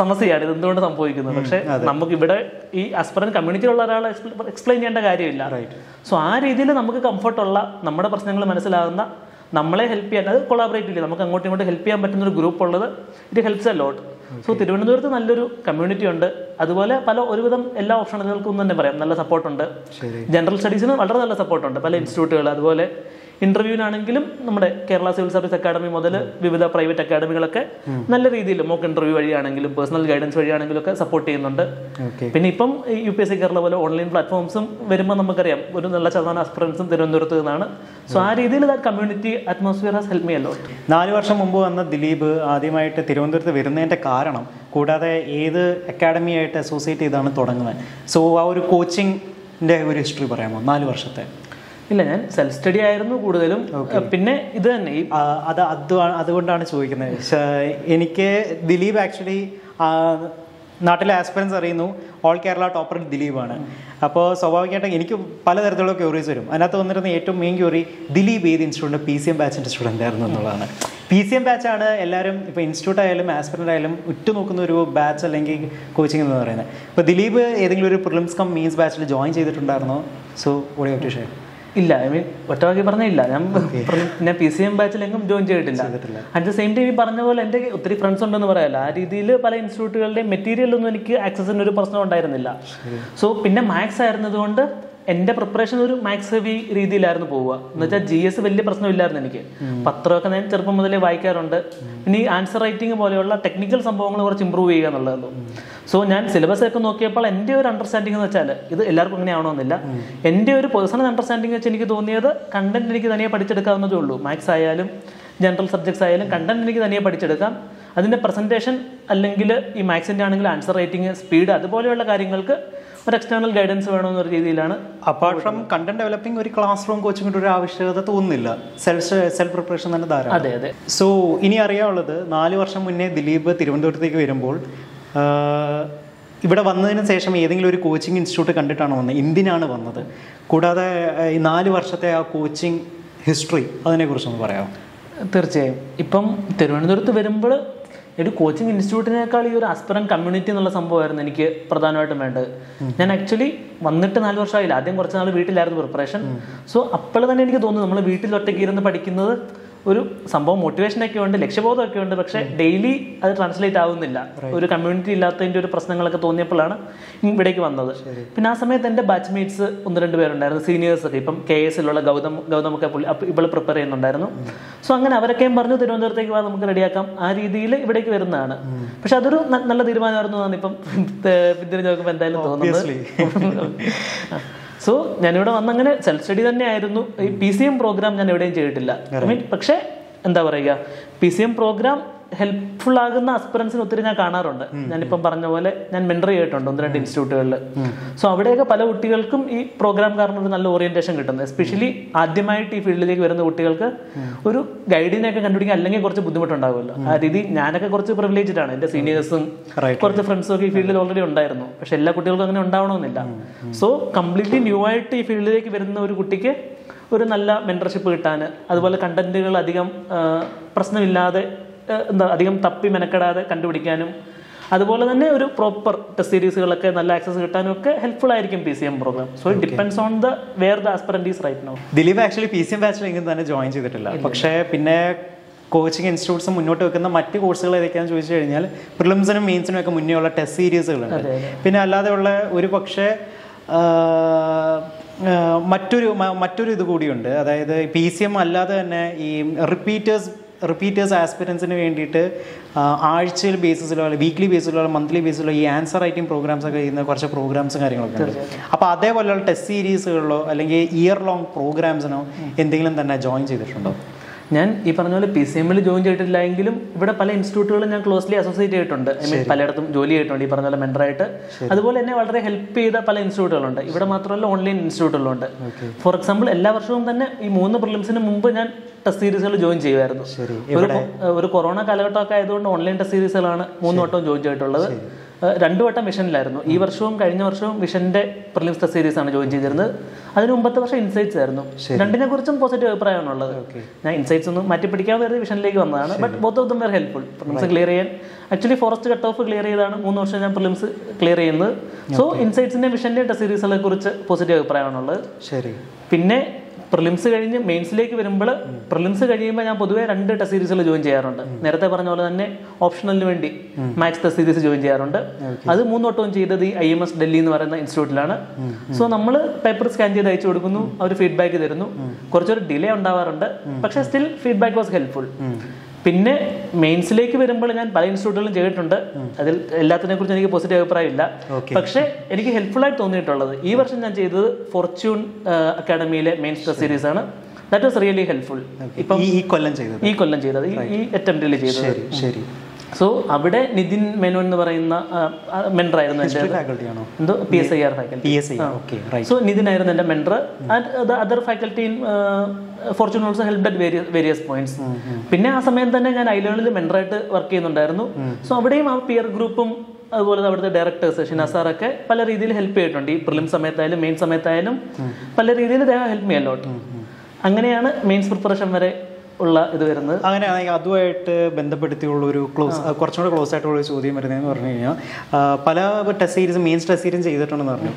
സമസ്യയാണ് ഇത് എന്തുകൊണ്ട് സംഭവിക്കുന്നത് പക്ഷെ നമുക്കിവിടെ ഈ ആസ്പിരന്റ് കമ്മ്യൂണിറ്റിയിലുള്ള ഒരാളെ എക്സ്പ്ലെയിൻ ചെയ്യേണ്ട കാര്യമില്ല സോ ആ രീതിയിൽ നമുക്ക് കംഫർട്ടുള്ള നമ്മുടെ പ്രശ്നങ്ങൾ മനസ്സിലാകുന്ന നമ്മളെ ഹെൽപ്പ് ചെയ്യാൻ അത് കൊളാബറേറ്റ് ഇല്ല നമുക്ക് അങ്ങോട്ടും ഇങ്ങോട്ടും ഹെൽപ്പ് ചെയ്യാൻ പറ്റുന്ന ഒരു ഗ്രൂപ്പ് ഉള്ളത് it helps a lot so തിരുവനന്തപുരത്ത് നല്ലൊരു കമ്മ്യൂണിറ്റി ഉണ്ട് അതുപോലെ പല ഒരുവിധം എല്ലാ ഓപ്ഷനുകൾക്കും തന്നെ പറയാം നല്ല സപ്പോർട്ടുണ്ട് ജനറൽ സ്റ്റഡീസിന് വളരെ നല്ല സപ്പോർട്ടുണ്ട് പല ഇൻസ്റ്റിറ്റ്യൂട്ടുകൾ അതുപോലെ ഇന്റർവ്യൂവിനാണെങ്കിലും നമ്മുടെ കേരള സിവിൽ സർവീസ് അക്കാദമി മുതൽ വിവിധ പ്രൈവറ്റ് അക്കാദമികളൊക്കെ നല്ല രീതിയിൽ മോക്ക് ഇന്റർവ്യൂ വഴിയാണെങ്കിലും പേഴ്സണൽ ഗൈഡൻസ് വഴിയാണെങ്കിലും ഒക്കെ സപ്പോർട്ട് ചെയ്യുന്നുണ്ട് പിന്നെ ഇപ്പം UPSC Kerala പോലെ ഓൺലൈൻ പ്ലാറ്റ്ഫോംസും വരുമ്പോൾ നമുക്കറിയാം ഒരു നല്ല ശതമാനം ആസ്പിറൻസും തിരുവനന്തപുരത്ത് നിന്നാണ് സോ ആ രീതിയിൽ community atmosphere has help me a lot 4 വർഷം മുമ്പ് വന്ന ദിലീപ് ആദ്യമായിട്ട് തിരുവനന്തപുരത്ത് വരുന്നതിന്റെ കാരണം കൂടാതെ ഏത് അക്കാദമിയായിട്ട് അസോസിയേറ്റ് ചെയ്താണ് തുടങ്ങുന്നത് സോ ആ ഒരു കോച്ചിങ്ങിന്റെ ഒരു ഹിസ്റ്ററി പറയാമോ 4 വർഷത്തെ ഇല്ല ഞാൻ സെൽഫ് സ്റ്റഡി ആയിരുന്നു കൂടുതലും പിന്നെ ഇത് തന്നെ അതുകൊണ്ടാണ് ചോദിക്കുന്നത് എനിക്ക് ദിലീപ് ആക്ച്വലി നാട്ടിലെ ആസ്പിറൻസ് അറിയുന്നു ഓൾ കേരള ടോപ്പർ ദിലീപാണ് അപ്പോൾ സ്വാഭാവികമായിട്ടും എനിക്ക് പലതരത്തിലുള്ള ക്യൂറീസ് വരും അതിനകത്ത് വന്നിരുന്ന ഏറ്റവും മെയിൻ ക്യൂറി ദിലീപ് ഏത് ഇൻസ്റ്റിറ്റ്യൂട്ടിൻ്റെ PCM ബാച്ചിൻ്റെ സ്റ്റുഡൻ്റ് ആയിരുന്നു എന്നുള്ളതാണ് PCM ബാച്ചാണ് എല്ലാവരും ഇപ്പോൾ ഇൻസ്റ്റിറ്റ്യൂട്ട് ആയാലും ആസ്പിറൻ്റ് ആയാലും ഉറ്റുനോക്കുന്ന ഒരു ബാച്ച് അല്ലെങ്കിൽ കോച്ചിങ് എന്ന് പറയുന്നത് അപ്പോൾ ദിലീപ് ഏതെങ്കിലും ഒരു പ്രിലിംസ് കം മീൻസ് ബാച്ചിൽ ജോയിൻ ചെയ്തിട്ടുണ്ടായിരുന്നോ സോ ഓടി ഓഫ് ടു ഷെയർ ഇല്ല ഐ മീൻ ഒറ്റവാക്കി പറഞ്ഞില്ല ഞാൻ PCM ബാച്ചിലെങ്കിലും ജോയിൻ ചെയ്തിട്ടില്ല അറ്റ് ദ സെയിം ടൈം ഈ പറഞ്ഞ പോലെ എൻ്റെ ഒത്തിരി ഫ്രണ്ട്സ് ഉണ്ടെന്ന് പറയാമല്ലോ ആ രീതിയിൽ പല ഇൻസ്റ്റിറ്റ്യൂട്ടുകളുടെയും മെറ്റീരിയലൊന്നും എനിക്ക് ആക്സസിന് ഒരു പ്രശ്നം ഉണ്ടായിരുന്നില്ല സോ പിന്നെ മാത്സ് ആയിരുന്നതുകൊണ്ട് എന്റെ പ്രിപ്പറേഷൻ ഒരു മാക്സ് ഹെവി രീതിയിലായിരുന്നു പോവുക. എന്നുവെച്ചാൽ ജി എസ് വലിയ പ്രശ്നമില്ലായിരുന്നു എനിക്ക്. പത്രമൊക്കെ ഞാൻ ചെറുപ്പം മുതലേ വായിക്കാറുണ്ട്. പിന്നെ ഈ ആൻസർ റൈറ്റിംഗ് പോലെയുള്ള ടെക്നിക്കൽ സംഭവങ്ങൾ കുറച്ച് ഇമ്പ്രൂവ് ചെയ്യുക എന്നുള്ളതായിരുന്നു. സോ ഞാൻ സിലബസ് ഒക്കെ നോക്കിയപ്പോൾ എൻ്റെ ഒരു അണ്ടർസ്റ്റാൻഡിംഗ് എന്ന് വെച്ചാൽ ഇത് എല്ലാവർക്കും അങ്ങനെ ആവണമെന്നില്ല. എൻ്റെ ഒരു പേഴ്സണൽ അണ്ടർസ്റ്റാൻഡിംഗ് വെച്ച് എനിക്ക് തോന്നിയത് കണ്ടന്റ് എനിക്ക് തനിയെ പഠിച്ചെടുക്കാവുന്നതേ ഉള്ളൂ. മാത്സ് ആയാലും ജനറൽ സബ്ജക്ട്സ് ആയാലും കണ്ടന്റ് എനിക്ക് തനിയെ പഠിച്ചെടുക്കാം. അതിൻ്റെ പ്രസൻറ്റേഷൻ അല്ലെങ്കിൽ ഈ മാത്സിൻ്റെ ആണെങ്കിൽ ആൻസർ റൈറ്റിംഗ്, സ്പീഡ്, അതുപോലെയുള്ള കാര്യങ്ങൾക്ക് ഒരു എക്സ്റ്റേണൽ ഗൈഡൻസ് വേണമെന്നൊരു രീതിയിലാണ്. അപ്പാർട്ട് ഫ്രം കണ്ടന്റ് ഡെവലപ്പിംഗ് ഒരു ക്ലാസ് റൂം കോച്ചിങ്ങിൻ്റെ ഒരു ആവശ്യകത തോന്നുന്നില്ല. സെൽഫ് പ്രിപ്പറേഷൻ തന്നെ ധാരാളം. അതെ അതെ. സോ ഇനി അറിയാനുള്ളത്, 4 വർഷം മുന്നേ ദിലീപ് തിരുവനന്തപുരത്തേക്ക് വരുമ്പോൾ ഇവിടെ വന്നതിന് ശേഷം ഏതെങ്കിലും ഒരു കോച്ചിങ് ഇൻസ്റ്റിറ്റ്യൂട്ട് കണ്ടിട്ടാണ് വന്നത്? എന്തിനാണ് വന്നത്? കൂടാതെ ഈ 4 വർഷത്തെ ആ കോച്ചിങ് ഹിസ്റ്ററി അതിനെക്കുറിച്ചൊന്ന് പറയാമോ? തീർച്ചയായും. ഇപ്പം തിരുവനന്തപുരത്ത് വരുമ്പോൾ ഒരു കോച്ചിങ് ഇൻസ്റ്റിറ്റ്യൂട്ടിനേക്കാൾ ഈ ഒരു ആസ്പിറൻറ്റ് കമ്മ്യൂണിറ്റി എന്നുള്ള സംഭവമായിരുന്നു എനിക്ക് പ്രധാനമായിട്ടും വേണ്ടത്. ഞാൻ ആക്ച്വലി വന്നിട്ട് 4 വർഷമായില്ല. ആദ്യം കുറച്ച് നാൾ വീട്ടിലായിരുന്നു പ്രിപ്പറേഷൻ. സോ അപ്പോൾ തന്നെ എനിക്ക് തോന്നുന്നു നമ്മൾ വീട്ടിൽ ഒറ്റയ്ക്ക് ഇരുന്ന് പഠിക്കുന്നത് ഒരു സംഭവം, മോട്ടിവേഷനൊക്കെ ഉണ്ട്, ലക്ഷ്യബോധമൊക്കെ ഉണ്ട്, പക്ഷേ ഡെയിലി അത് ട്രാൻസ്ലേറ്റ് ആവുന്നില്ല. ഒരു കമ്മ്യൂണിറ്റി ഇല്ലാത്തതിൻ്റെ ഒരു പ്രശ്നങ്ങളൊക്കെ തോന്നിയപ്പോഴാണ് ഇവിടേക്ക് വന്നത്. പിന്നെ ആ സമയത്ത് എൻ്റെ ബാച്ച്മേറ്റ്സ് 1-2 പേരുണ്ടായിരുന്നു, സീനിയേഴ്സൊക്കെ. ഇപ്പം KSലുള്ള ഗൗതമൊക്കെ ഇവിടെ പ്രിപ്പയർ ചെയ്യുന്നുണ്ടായിരുന്നു. സോ അങ്ങനെ അവരൊക്കെയും പറഞ്ഞു തിരുവനന്തപുരത്തേക്ക് വാ, നമുക്ക് റെഡിയാക്കാം. ആ രീതിയിൽ ഇവിടേക്ക് വരുന്നതാണ്. പക്ഷെ അതൊരു നല്ല തീരുമാനമായിരുന്നു എന്നാണ് ഇപ്പം പിന്തിരി നോക്കുമ്പോൾ എന്തായാലും തോന്നുന്നത്. സോ ഞാനിവിടെ വന്നങ്ങനെ സെൽഫ് സ്റ്റഡി തന്നെയായിരുന്നു. ഈ PCM പ്രോഗ്രാം ഞാൻ എവിടെയും ചെയ്തിട്ടില്ല. പക്ഷേ എന്താ പറയുക, PCM പ്രോഗ്രാം ഹെൽപ്ഫുൾ ആകുന്ന അസ്പിറൻസിന് ഒത്തിരി ഞാൻ കാണാറുണ്ട്. ഞാനിപ്പം പറഞ്ഞ പോലെ ഞാൻ മെന്റർ ചെയ്തിട്ടുണ്ട് 1-2 ഇൻസ്റ്റിറ്റ്യൂട്ടുകളിൽ. സോ അവിടെയൊക്കെ പല കുട്ടികൾക്കും ഈ പ്രോഗ്രാം കാരണം ഒരു നല്ല ഓറിയന്റേഷൻ കിട്ടുന്നത്. എസ്പെഷ്യലി ആദ്യമായിട്ട് ഈ ഫീൽഡിലേക്ക് വരുന്ന കുട്ടികൾക്ക് ഒരു ഗൈഡിനെയൊക്കെ കണ്ടുപിടിക്കുക അല്ലെങ്കിൽ കുറച്ച് ബുദ്ധിമുട്ടുണ്ടാകുമല്ലോ. ആ രീതി ഞാനൊക്കെ കുറച്ച് പ്രിവിലേജ്ഡ് ആണ്. എൻ്റെ സീനിയേഴ്സും കുറച്ച് ഫ്രണ്ട്സും ഒക്കെ ഈ ഫീൽഡിൽ ഓൾറെഡി ഉണ്ടായിരുന്നു. പക്ഷെ എല്ലാ കുട്ടികൾക്കും അങ്ങനെ ഉണ്ടാവണമെന്നില്ല. സോ കംപ്ലീറ്റ്ലി ന്യൂ ആയിട്ട് ഈ ഫീൽഡിലേക്ക് വരുന്ന ഒരു കുട്ടിക്ക് ഒരു നല്ല മെന്റർഷിപ്പ് കിട്ടാൻ, അതുപോലെ കണ്ടന്റുകൾ അധികം പ്രശ്നമില്ലാതെ അധികം തപ്പി മെനക്കെടാതെ കണ്ടുപിടിക്കാനും, അതുപോലെ തന്നെ ഒരു പ്രോപ്പർ ടെസ്റ്റ് സീരീസുകളൊക്കെ നല്ല ആക്സസ് കിട്ടാനും ഒക്കെ ഹെൽപ്ഫുൾ ആയിരിക്കും PCM programme. So it depends on the where the aspirant is right now. Dileep actually PCM ബാച്ചിൽ എങ്ങനെ തന്നെ ജോയിൻ ചെയ്തിട്ടില്ല. പക്ഷേ പിന്നെ കോച്ചിങ് ഇൻസ്റ്റിറ്റ്യൂട്ട്സ് മുന്നോട്ട് വെക്കുന്ന മറ്റ് കോഴ്സുകൾ ഏതൊക്കെയാണെന്ന് ചോദിച്ചു കഴിഞ്ഞാൽ പ്രിലിംസിനും മെയിൻസിനും ഒക്കെ മുന്നേ ഉള്ള ടെസ്റ്റ് സീരീസുകളുണ്ട്. പിന്നെ അല്ലാതെയുള്ള ഒരു പക്ഷേ മറ്റൊരു ഇത് കൂടിയുണ്ട്. അതായത് PCM അല്ലാതെ തന്നെ ഈ റിപ്പീറ്റേഴ്സ് ആസ്പിറൻസിന് വേണ്ടിയിട്ട് ആഴ്ചയിൽ ബേസിസിലോ വീക്ക്ലി ബേസിസിലോ മന്ത്ലി ബേസിസിലോ ഈ ആൻസർ റൈറ്റിംഗ് പ്രോഗ്രാംസ് ഒക്കെ ചെയ്യുന്ന കുറച്ച് പ്രോഗ്രാംസും കാര്യങ്ങളൊക്കെ ഉണ്ട്. അപ്പോൾ അതേപോലെയുള്ള ടെസ്റ്റ് സീരീസുകളിലോ അല്ലെങ്കിൽ ഇയർ ലോങ് പ്രോഗ്രാംസിനോ എന്തെങ്കിലും തന്നെ ജോയിൻ ചെയ്തിട്ടുണ്ടോ? ഞാൻ ഈ പറഞ്ഞ പോലെ PCMൽ ജോയിൻ ചെയ്തിട്ടില്ല എങ്കിലും ഇവിടെ പല ഇൻസ്റ്റിറ്റ്യൂട്ടുകളും ഞാൻ ക്ലോസ്ലി അസോസിയേറ്റ് ചെയ്തിട്ടുണ്ട്. ഐ മീൻ പലയിടത്തും ജോലി ചെയ്തിട്ടുണ്ട് ഈ പറഞ്ഞ പോലെ മെന്ററായിട്ട്. അതുപോലെ തന്നെ വളരെ ഹെൽപ്പ് ചെയ്ത പല ഇൻസ്റ്റിറ്റ്യൂട്ടുകളുണ്ട്. ഇവിടെ മാത്രമല്ല ഓൺലൈൻ ഇൻസ്റ്റിറ്റ്യൂട്ടുകളുണ്ട്. ഫോർ എക്സാമ്പിൾ എല്ലാ വർഷവും തന്നെ ഈ 3 പ്രിലിംസിന് മുമ്പ് ഞാൻ ടെസ്റ്റ് സീരീസുകൾ ജോയിൻ ചെയ്യുമായിരുന്നു. ഒരു കൊറോണ കാലഘട്ടമൊക്കെ ആയതുകൊണ്ട് ഓൺലൈൻ ടെസ്റ്റ് സീരീസുകളാണ് 3 വട്ടം ജോയിൻ ചെയ്തിട്ടുള്ളത്. 2 വട്ടം വിഷനിലായിരുന്നു. ഈ വർഷവും കഴിഞ്ഞ വർഷവും വിഷന്റെ പ്രിലിംസ് ടെസ്റ്റ് സീരീസാണ് ജോയിൻ ചെയ്തിരുന്നത്. അതിന് മുമ്പത്തെ വർഷം ഇൻസൈറ്റ്സ് ആയിരുന്നു. 2-നെക്കുറിച്ചും പോസിറ്റീവ് അഭിപ്രായമാണുള്ളത്. ഞാൻ ഇൻസൈറ്റ്സ് ഒന്നും മാറ്റി പിടിക്കാതെ വരുന്നത് വിഷനിലേക്ക് വന്നതാണ്. But both of them were helpful. Prelims clear ചെയ്യാൻ actually forest cut off clear ചെയ്താണ് 3 വർഷം ഞാൻ പ്രിലിംസ് ക്ലിയർ ചെയ്യുന്നത്. സോ ഇൻസൈറ്റ്സിന്റെ വിഷന്റെ ടെസ്റ്റ് സീരീസുകളെ കുറിച്ച് പോസിറ്റീവ് അഭിപ്രായമാണുള്ളത്. പിന്നെ പ്രിലിംസ് കഴിഞ്ഞ് മെയിൻസിലേക്ക് വരുമ്പോൾ പ്രിലിംസ് കഴിയുമ്പോൾ ഞാൻ പൊതുവേ 2 ടെസ്റ്റ് സീരീസുകൾ ജോയിൻ ചെയ്യാറുണ്ട്. നേരത്തെ പറഞ്ഞ പോലെ തന്നെ ഓപ്ഷണലിന് വേണ്ടി മാത്സ് ടെസ്റ്റ് സീരീസ് ജോയിൻ ചെയ്യാറുണ്ട്. അത് 3 വട്ടവും ചെയ്തത് ഈ IMS ഡൽഹി എന്ന് പറയുന്ന ഇൻസ്റ്റിറ്റ്യൂട്ടിലാണ്. സോ നമ്മൾ പേപ്പർ സ്കാൻ ചെയ്ത് അയച്ചു കൊടുക്കുന്നു, അവർ ഫീഡ്ബാക്ക് തരുന്നു. കുറച്ചൊരു ഡിലേ ഉണ്ടാവാറുണ്ട്, പക്ഷേ സ്റ്റിൽ ഫീഡ്ബാക്ക് വാസ് ഹെൽപ്ഫുൾ. പിന്നെ മെയിൻസിലേക്ക് വരുമ്പോൾ ഞാൻ പല ഇൻസ്റ്റിറ്റ്യൂട്ടുകളും ചെയ്തിട്ടുണ്ട്. അതിൽ എല്ലാത്തിനെ കുറിച്ച് എനിക്ക് പോസിറ്റീവ് അഭിപ്രായമില്ല. പക്ഷേ എനിക്ക് ഹെൽപ്ഫുൾ ആയിട്ട് തോന്നിയിട്ടുള്ളത് ഈ വർഷം ഞാൻ ചെയ്തത് ഫോർച്യൂൺ അക്കാഡമിയിലെ മെയിൻസ് ടെസ്റ്റ് സീരീസ് ആണ്. That was really helpful. ഇപ്പം ഈ കൊല്ലം ചെയ്തത് ഈ അറ്റംപ്റ്റിൽ ചെയ്തത്. ശരി. സോ അവിടെ നിതിൻ മേനോൻ എന്ന് പറയുന്ന മെന്റർ ആയിരുന്നു എന്റെ PSIR ഫാക്കൽറ്റി. സോ നിതിൻ ആയിരുന്നു എന്റെ mentor. And other faculty in Fortune also help at various points. പിന്നെ ആ സമയം തന്നെ ഞാൻ ഐലേണിൽ മെന്ററായിട്ട് വർക്ക് ചെയ്യുന്നുണ്ടായിരുന്നു. സോ അവിടെയും ആ പിയർ ഗ്രൂപ്പും അതുപോലെ അവിടുത്തെ ഡയറക്ടേഴ്സ് ഷിനാസാറൊക്കെ പല രീതിയിൽ ഹെൽപ്പ് ചെയ്തിട്ടുണ്ട്. ഈ പ്രിലിം സമയത്തായാലും മെയിൻ സമയത്തായാലും പല രീതിയിൽ ഹെൽപ്പ് ചെയ്യാൻ ലോട്ട്. അങ്ങനെയാണ് മെയിൻസ് പ്രിപ്പറേഷൻ വരെ ഉള്ള ഇത് വരുന്നത്. അങ്ങനെയാണെങ്കിൽ അതുമായിട്ട് ബന്ധപ്പെടുത്തിയുള്ള ഒരു കുറച്ചുകൂടെ ക്ലോസ് ആയിട്ടുള്ള ഒരു ചോദ്യം വരുന്നതെന്ന് പറഞ്ഞു കഴിഞ്ഞാൽ, പല test series mains test series ചെയ്തിട്ടുണ്ടെന്ന് പറഞ്ഞു.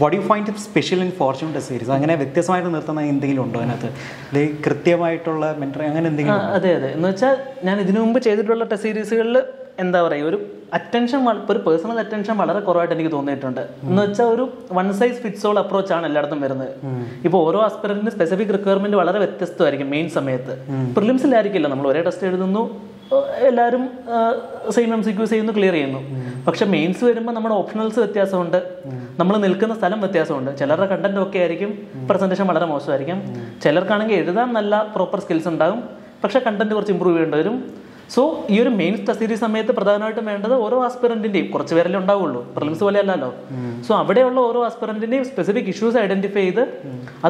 What you find special in Fortune test series? അങ്ങനെ വ്യത്യസ്തമായിട്ട് നിർത്തുന്ന എന്തെങ്കിലും ഉണ്ടോ അതിനകത്ത്? കൃത്യമായിട്ടുള്ള മെന്ററിംഗ് അങ്ങനെ എന്തെങ്കിലും? അതെ അതെ. എന്ന് വെച്ചാൽ ഞാൻ ഇതിനു മുമ്പ് ചെയ്തിട്ടുള്ള ടെസ്റ്റ് സീരീസുകളിൽ attention, personal attention is very important. It's a one-size-fits-all approach. Now, aspirant has specific requirement the main sameth. Prelims is same MCQ clear. But mains we have optionals. We have content. So, this main series is one aspirant in the prelims. So, one aspirant in specific issues identify that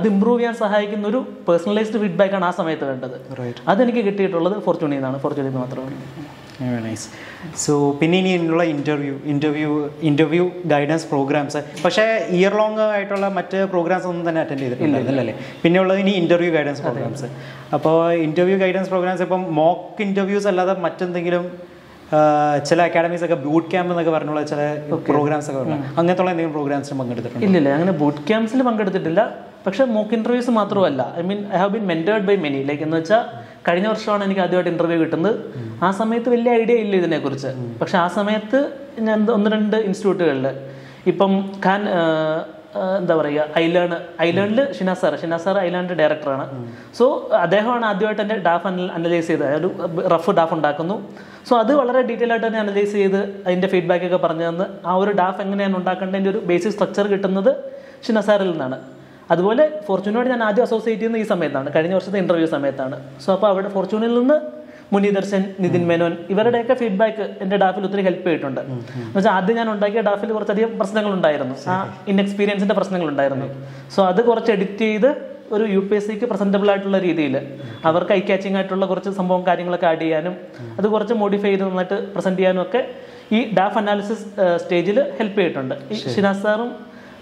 improve and personalized feedback. Right. That's fortunate. Very nice. So, Pinini interview guidance programs. But year-long programs attend interview guidance programs. Interview guidance programs mock interviews academies boot camp programs. Boot camps mock interviews. I mean, I have been mentored by many. Like, I had an interview with him. I had no idea about it. But I had an institute. Now, I learned Shinasara Island director. So, that's why I had a DAF analysis. I had a rough DAF analysis. So, that's why I detailed analysis. I had feedback. I had a DAF analysis. I basic structure. Shinasara. That's fortunately I associate in this interview. So, fortunately, Munidarshan, Nidin Menon, even feedback in the DAF will help you. But I have personal inexperience in the personal. So, that's why I UPSC presentable at Laridil. Our eye catching at Lacorch, some carrying like Adianum, other gorge modified on that presentianoke, DAF analysis stage help it under Shinasarum.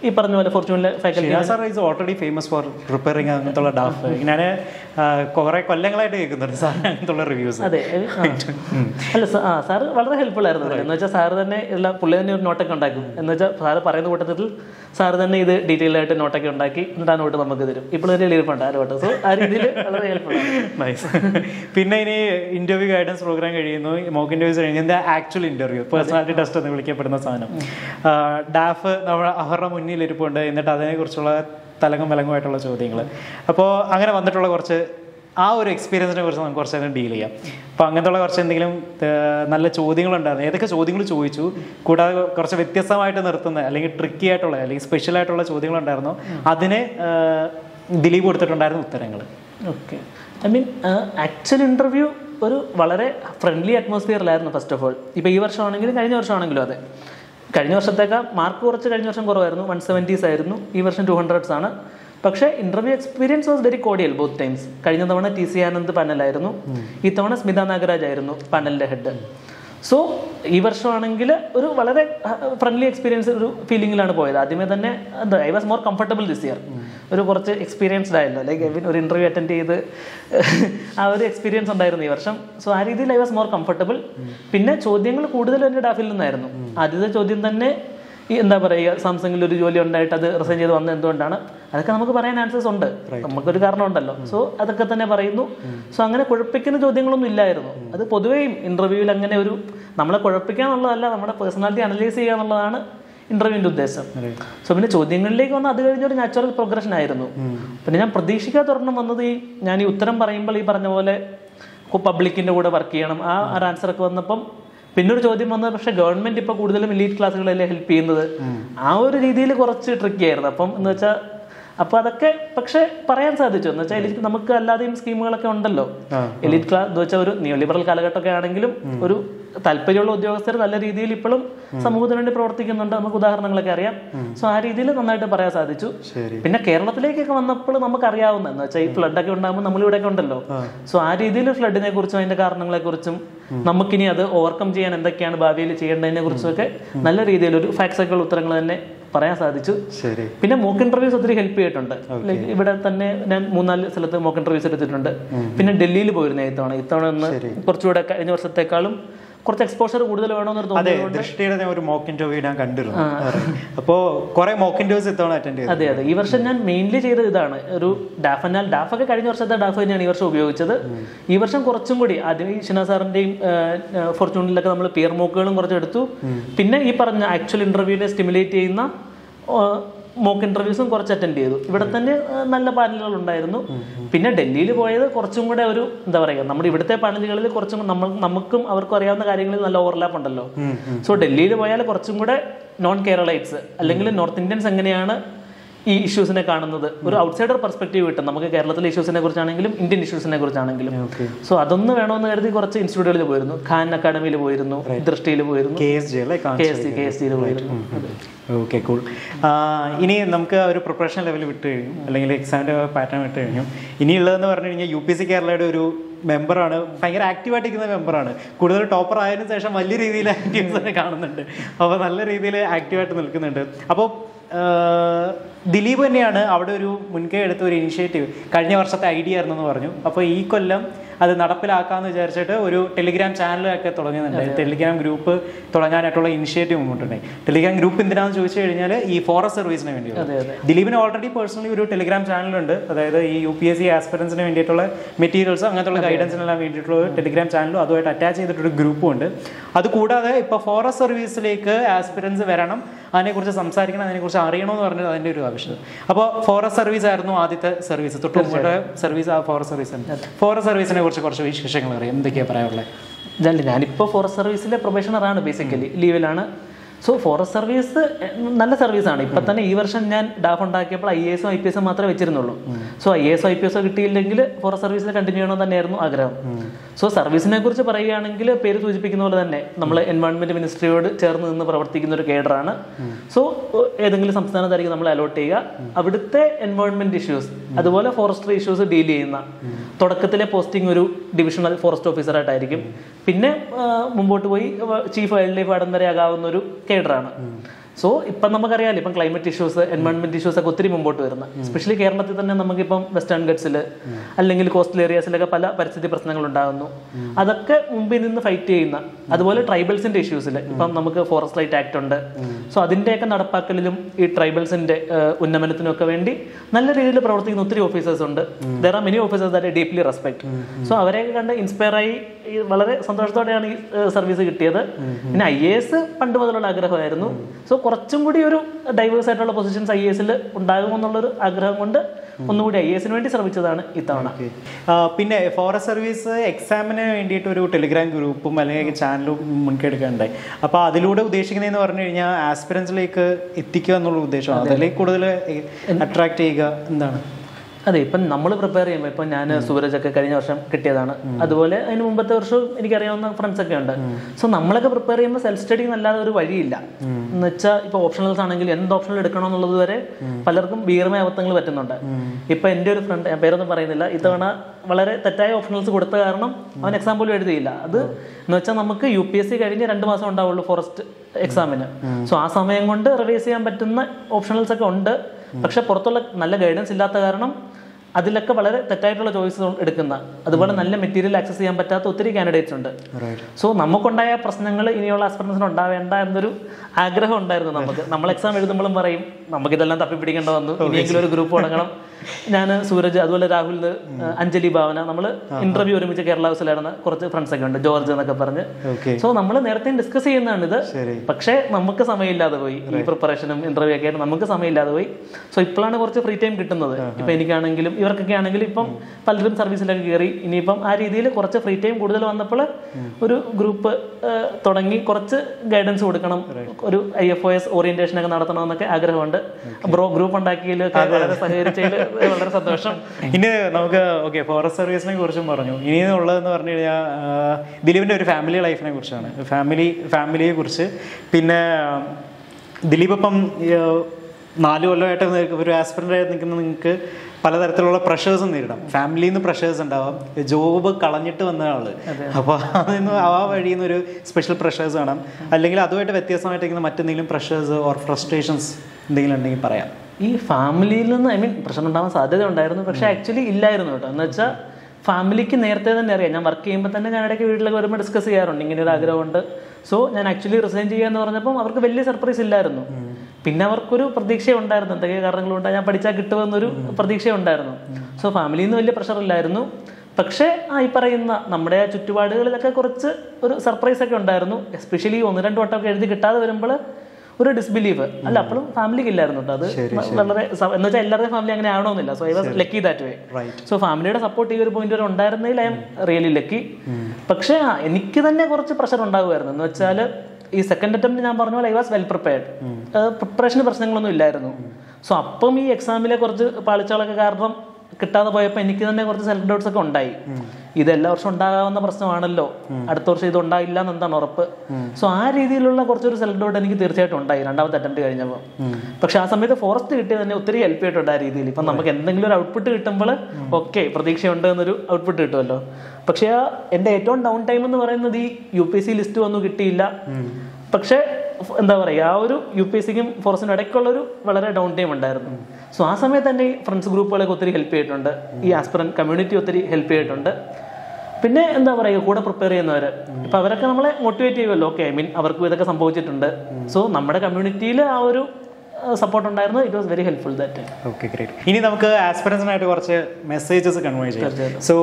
Shinasara is already famous for preparing DAF. I in the Tadana Gursula, Talaga Melanguatola Chodingla. Apo Angana Vandatola Gorce, our experience never on Corsan and Delia. Pangandola or Sendilum, the Nala Chodingland, the Choding Chuichu, could have Corsa with Tesamite and Earthana, like tricky at all, like special at all Chodinglandarno, Adine Dilip Uttarangle. Okay. I mean, actual interview or Valare friendly atmosphere, first of all. If you are showing it, I know showing it. Mark was 170s, this version 200s. But interview experience was very cordial both times. TCN and the panel, this was Smita Nagaraj panel head. So, this version was a friendly experience feeling. I was more comfortable this year. I was experienced, like an interview attendee. I was experienced this year. So, I was more comfortable. So, we have a natural progression. But I am a Talpero Joser, Alaridi Lipulum, some other and protein under Mukudar. So I read the Parasadichu. In a Kerala Lake on the Pulamakaria, the Chai Floodakundam, Namuludakundalo. So I read the Floodinagurcha in the Karnanga Kurchum, Namakini, the overcome Jan and the Can Babili and Nagursoke, Nalari, the fact cycle Utranglan, Parasadichu. Pin a mock interviews of the help it under. Like Ibedatane, Munal Salata mock interviews at the under. Pin a Delhi Burnathan, Portuda, and your Satakalum. exposure a mock interview. Mock interviews mainly DAF. Mock interviews and corch attend. Nala Panel Dino. Pina Delhi, Korchum, the Namibita Panel, Korchum, Namakum, our Korea, the Garrigal, and the lower lap on the law. So Delhi, Korchum, non Keralites, a Lingle, North Indians, and Ganiana issues in a Kanada. Outsider perspective with Namaka Kerala issues in a Gorjananglim, Indian issues in a Gorjananglim. So Adon the Korch Institute of Liburno, Khan Academy Liburno, Interstale KSJ, like KSJ. Okay, cool. Ini namukku oru professional level vittu allengil exam pattern vittu kanu. Ini illadnu parnayinja UPSC Kerala ide oru member aanu, bhayangara active aayittukna member aanu. Kudal topper aayadinu sesham valli reethiyil activities ne kaanunnundu. Appo nalla reethiyil active aayittu nilkkunnundu. Appo Dilip ennaanu avade oru munke edutha oru initiative kazhinja varshathe idea aanu ennu parnju. Appo ee kollam അത് നടപ്പിലാക്കാന്ന് വിചാരിച്ചിട്ട് ഒരു ടെലിഗ്രാം ചാനലൊക്കെ തുടങ്ങുന്നുണ്ട്. ടെലിഗ്രാം ഗ്രൂപ്പ് തുടങ്ങാനായിട്ടുള്ള ഇനിഷ്യേറ്റീവ് മുന്നോട്ടുണ്ടായി. ടെലിഗ്രാം ഗ്രൂപ്പ് എന്തിനാണെന്ന് ചോദിച്ചു കഴിഞ്ഞാൽ ഈ ഫോറസ്റ്റ് സർവീസിന് വേണ്ടിയാണ്. ദിലീപിന് ഓൾറെഡി പേഴ്സണലി ഒരു ടെലിഗ്രാം ചാനലുണ്ട്. അതായത് ഈ യുപിഎസ്സി ആസ്പിരന്റ്സിന് വേണ്ടിയിട്ടുള്ള മെറ്റീരിയൽസ് അങ്ങനത്തെ ഗൈഡൻസിനെല്ലാം വേണ്ടിയിട്ടുള്ള ഒരു ടെലിഗ്രാം ചാനലും അതുമായിട്ട് അറ്റാച്ച് ചെയ്തിട്ടൊരു ഗ്രൂപ്പും ഉണ്ട്. അതുകൂടാതെ ഇപ്പോൾ ഫോറസ്റ്റ് സർവീസിലേക്ക് ആസ്പിരന്റ്സ് വരണം, അതിനെക്കുറിച്ച് സംസാരിക്കണം, അതിനെക്കുറിച്ച് അറിയണമെന്ന് പറഞ്ഞത് അതിൻ്റെ ഒരു ആവശ്യം. അപ്പോൾ ഫോറസ്റ്റ് സർവീസ് ആയിരുന്നു ആദ്യത്തെ സർവീസ്. തൊട്ടുമുമ്പുള്ള സർവീസ് ആ ഫോറസ്റ്റ് സർവീസാണ്. ഫോറസ്റ്റ് സർവീസിനെ Forest Service is a professional basically. So, Forest Service is a service. This version is IAS and IPS. So, IAS and IPS are Forest Service continuing on the Nerno. So, service is a environment ministry. So, environment issues. Forestry issues posting a divisional forest officer at Irigim. Pinne, Chief Wildlife Adamariaga, Kedrana. So, Ipanamakari, climate issues, environment issues are Kotri Mumboturna, especially Kerala Namakipam, Western Ghats, a lingual coastal areas like a Pala, Parsi personal down. Other Mumbin in the fight, other tribals and issues, Namaka forest light act under. So, Adin take another parkalum, eight tribals and Unamathanoka Vendi, Nala really providing three officers under. There are many officers that I deeply respect. So, our inspire Sometimes service together. Yes, Pandavalagra. So, Korchumudi diverse at all positions, IASL, Diamond Agrahunda, Unud IAS and 20 services on Itana. Pinna, forest service examiner indeed to telegram group, Malay channel, Munkadkandai. Apa the Luda Deshin in Ornania, aspirants like Itika Nulu Desha, the lake could attract Ega. Number preparing my Panana, Suverajaka Karina Ketana, Adola, and Mumbatur in Karana from second. So Namaka preparing a self study in the Ladu Vadilla. Nacha, optional Sanangal and optional economic, Palarkum, beer my Vatangal Vatananda. If I ended front a pair of the Paranilla, Itana, Valare, Tatai optionals go to the Arnum, an example with the Nacha Namaka, UPSC Karina, and Masonda Forest Examiner. So Asame under Ravesian Batana, optional second. പക്ഷെ പുറത്തുള്ള നല്ല ഗൈഡൻസ് ഇല്ലാത്ത കാരണം അതിലൊക്കെ വളരെ തെറ്റായിട്ടുള്ള ചോയ്സ് എടുക്കുന്ന അതുപോലെ നല്ല മെറ്റീരിയൽ ആക്സസ് ചെയ്യാൻ പറ്റാത്ത ഒത്തിരി കാൻഡിഡേറ്റ്സ് ഉണ്ട്. സോ നമുക്കുണ്ടായ പ്രശ്നങ്ങൾ ഇനിയുള്ള ആസ്പിരന്റ്സിന് ഉണ്ടാവേണ്ട എന്നൊരു ആഗ്രഹം ഉണ്ടായിരുന്നു നമുക്ക്. നമ്മൾ എക്സാം എഴുതുമ്പോഴും പറയും നമുക്ക് ഇതെല്ലാം തപ്പി പിടിക്കേണ്ട വന്നു, ഇനിയെങ്കിലും ഒരു ഗ്രൂപ്പ് തുടങ്ങണം. ഞാൻ സൂരജ് അതുപോലെ രാഹുൽ അഞ്ജലി ഭാവന നമ്മൾ ഇന്റർവ്യൂ ഒരുമിച്ച് കേരള ഹൗസിലായിരുന്ന കുറച്ച് ഫ്രണ്ട്സ് ഒക്കെ ഉണ്ട്, ജോർജ് എന്നൊക്കെ പറഞ്ഞ്. സോ നമ്മൾ നേരത്തെ ഡിസ്കസ് ചെയ്യുന്നതാണ് ഇത്. പക്ഷേ നമുക്ക് സമയമില്ലാതെ പോയി, ഈ പ്രിപ്പറേഷനും ഇന്റർവ്യൂ ഒക്കെ ആയിട്ട് നമുക്ക് സമയമില്ലാതെ പോയി. സോ ഇപ്പോഴാണ് കുറച്ച് ഫ്രീ ടൈം കിട്ടുന്നത്. ഇപ്പം എനിക്കാണെങ്കിലും ഇവർക്കൊക്കെ ആണെങ്കിലും ഇപ്പം പലരും സർവീസിലൊക്കെ കയറി. ഇനിയിപ്പം ആ രീതിയിൽ കുറച്ച് ഫ്രീ ടൈം കൂടുതൽ വന്നപ്പോൾ ഒരു ഗ്രൂപ്പ് തുടങ്ങി കുറച്ച് ഗൈഡൻസ് കൊടുക്കണം, ഒരു IFOS ഓറിയന്റേഷൻ ഒക്കെ നടത്തണമെന്നൊക്കെ ആഗ്രഹമുണ്ട്. ബ്രോ ഗ്രൂപ്പ് ഉണ്ടാക്കിയതിൽ വളരെ സഹകരിച്ചതിൽ വളരെ സന്തോഷം. ഇനി നമുക്ക് ഓക്കെ ഫോറസ്റ്റ് സർവീസിനെ കുറിച്ചും പറഞ്ഞു. ഇനിയുള്ളതെന്ന് പറഞ്ഞു കഴിഞ്ഞാൽ ദിലീപിൻ്റെ ഒരു ഫാമിലി ലൈഫിനെ കുറിച്ചാണ്, ഫാമിലിയെ കുറിച്ച്. പിന്നെ ദിലീപ് ഇപ്പം 4 കൊല്ലമായിട്ട് ഒരു ആസ്പിറൻ്റ് ആയിട്ട് നിൽക്കുന്ന നിങ്ങൾക്ക് പലതരത്തിലുള്ള പ്രഷേഴ്സും നേരിടാം. ഫാമിലിയിൽ നിന്ന് പ്രഷേഴ്സ് ഉണ്ടാവാം, ജോബ് കളഞ്ഞിട്ട് വന്ന ആൾ, അപ്പോൾ അതിന്ന് ആ വഴിയിൽ നിന്നൊരു സ്പെഷ്യൽ പ്രഷേഴ്സ് കാണാം. അല്ലെങ്കിൽ അതുമായിട്ട് വ്യത്യസ്തമായിട്ടിരിക്കുന്ന മറ്റെന്തെങ്കിലും പ്രഷേഴ്സ് ഓർ ഫ്രസ്ട്രേഷൻസ് എന്തെങ്കിലും ഉണ്ടെങ്കിൽ പറയാം. ഈ ഫാമിലിയിൽ നിന്ന് പ്രശ്നം ഉണ്ടാവാൻ സാധ്യത ഉണ്ടായിരുന്നു, പക്ഷെ ആക്ച്വലി ഇല്ലായിരുന്നു കേട്ടോ. എന്ന് വെച്ചാൽ ഫാമിലിക്ക് നേരത്തെ തന്നെ അറിയാം, ഞാൻ വർക്ക് ചെയ്യുമ്പോൾ തന്നെ ഞാൻ ഇടയ്ക്ക് വീട്ടിലൊക്കെ വരുമ്പോൾ ഡിസ്കസ് ചെയ്യാറുണ്ട് ഇങ്ങനെ ഒരു ആഗ്രഹമുണ്ട്. സോ ഞാൻ ആക്ച്വലി റിസൈൻ ചെയ്യാന്ന് പറഞ്ഞപ്പോൾ അവർക്ക് വലിയ സർപ്രൈസ് ഇല്ലായിരുന്നു. പിന്നെ അവർക്കൊരു പ്രതീക്ഷ ഉണ്ടായിരുന്നു, എന്തൊക്കെ കാരണങ്ങളുണ്ട് ഞാൻ പഠിച്ചാൽ കിട്ടുമെന്നൊരു പ്രതീക്ഷ ഉണ്ടായിരുന്നു. സോ ഫാമിലിയിൽ നിന്ന് വലിയ പ്രഷർ ഇല്ലായിരുന്നു. പക്ഷേ ഈ പറയുന്ന നമ്മുടെ ചുറ്റുപാടുകളിലൊക്കെ കുറച്ച് ഒരു സർപ്രൈസ് ഒക്കെ ഉണ്ടായിരുന്നു. എസ്പെഷ്യലി ഒന്ന് രണ്ട് വട്ടമൊക്കെ എഴുതി കിട്ടാതെ വരുമ്പോൾ ഒരു ഡിസ്ബിലീവ് അല്ല, അപ്പോഴും ഫാമിലിക്ക് ഇല്ലായിരുന്നു കേട്ടോ. അത് വളരെ എന്ന് വെച്ചാൽ എല്ലാവരുടെയും ഫാമിലി അങ്ങനെ ആവണമെന്നില്ല. So I was lucky that way. So ഫാമിലിയുടെ സപ്പോർട്ട് ഈ ഒരു പോയിന്റ് വരെ ഉണ്ടായിരുന്നതിൽ ഐ എം റിയലി ലക്കി. പക്ഷേ എനിക്ക് തന്നെ കുറച്ച് പ്രഷർ ഉണ്ടാകുമായിരുന്നു. എന്ന് വെച്ചാൽ ഈ സെക്കൻഡ് അറ്റംപ്റ്റ് ഞാൻ പറഞ്ഞ പോലെ ഐ വാസ് വെൽ പ്രിപ്പയർഡ്, പ്രിപ്പറേഷന് പ്രശ്നങ്ങളൊന്നും ഇല്ലായിരുന്നു. സോ അപ്പം ഈ എക്സാമിലെ കുറച്ച് പാളിച്ചകളൊക്കെ കാരണം കിട്ടാതെ പോയപ്പോൾ എനിക്ക് തന്നെ കുറച്ച് സെൽഫ് ഡൗട്ട്സ് ഒക്കെ ഉണ്ടായി. ഇത് എല്ലാ വർഷം ഉണ്ടാകാവുന്ന പ്രശ്നമാണല്ലോ, അടുത്ത വർഷം ഇത് ഉണ്ടായില്ല എന്നെന്താണ് ഉറപ്പ്. സോ ആ രീതിയിലുള്ള കുറച്ചൊരു സെൽഫ് ഡൗട്ട് എനിക്ക് തീർച്ചയായിട്ടും ഉണ്ടായി രണ്ടാമത്തെ അറ്റംപ്റ്റ് കഴിഞ്ഞപ്പോൾ. പക്ഷെ ആ സമയത്ത് ഫോറസ്റ്റ് കിട്ടിയത് തന്നെ ഒത്തിരി ഹെൽപ്പ് ചെയ്തിട്ടുണ്ട് ആ രീതിയിൽ. ഇപ്പം നമുക്ക് എന്തെങ്കിലും ഒരു ഔട്ട്പുട്ട് കിട്ടുമ്പോൾ ഓക്കെ പ്രതീക്ഷയുണ്ട് എന്നൊരു ഔട്ട്പുട്ട് കിട്ടുമല്ലോ. പക്ഷേ ആ എൻ്റെ ഏറ്റവും ഡൗൺ ടൈം എന്ന് പറയുന്നത് ഈ UPSC ലിസ്റ്റ് ഒന്നും കിട്ടിയില്ല. പക്ഷേ എന്താ പറയുക, ആ ഒരു UPSCക്കും ഫോറസ്റ്റിനും ഇടയ്ക്കുള്ളൊരു വളരെ ഡൗൺ ടൈം ഉണ്ടായിരുന്നു. സോ ആ സമയത്ത് തന്നെ ഈ ഫ്രണ്ട്സ് ഗ്രൂപ്പുകളൊക്കെ ഒത്തിരി ഹെൽപ്പ് ചെയ്തിട്ടുണ്ട്, ഈ ആസ്പിറൻറ്റ് കമ്മ്യൂണിറ്റി ഒത്തിരി ഹെൽപ്പ് ചെയ്തിട്ടുണ്ട്. പിന്നെ എന്താ പറയുക, കൂടെ പ്രിപ്പയർ ചെയ്യുന്നവർ ഇപ്പം അവരൊക്കെ നമ്മളെ മോട്ടിവേറ്റ് ചെയ്യുമല്ലോ. ഓക്കെ, ഐ മീൻ അവർക്കും ഇതൊക്കെ സംഭവിച്ചിട്ടുണ്ട്. സോ നമ്മുടെ കമ്മ്യൂണിറ്റിയിൽ ആ ഒരു സപ്പോർട്ട് ഉണ്ടായിരുന്നു. It was very helpful that. Okay great. ഇനി നമുക്ക് ആസ്പിറൻസിനായിട്ട് കുറച്ച് മെസ്സേജസ് കൺവേ ചെയ്യാം. സോ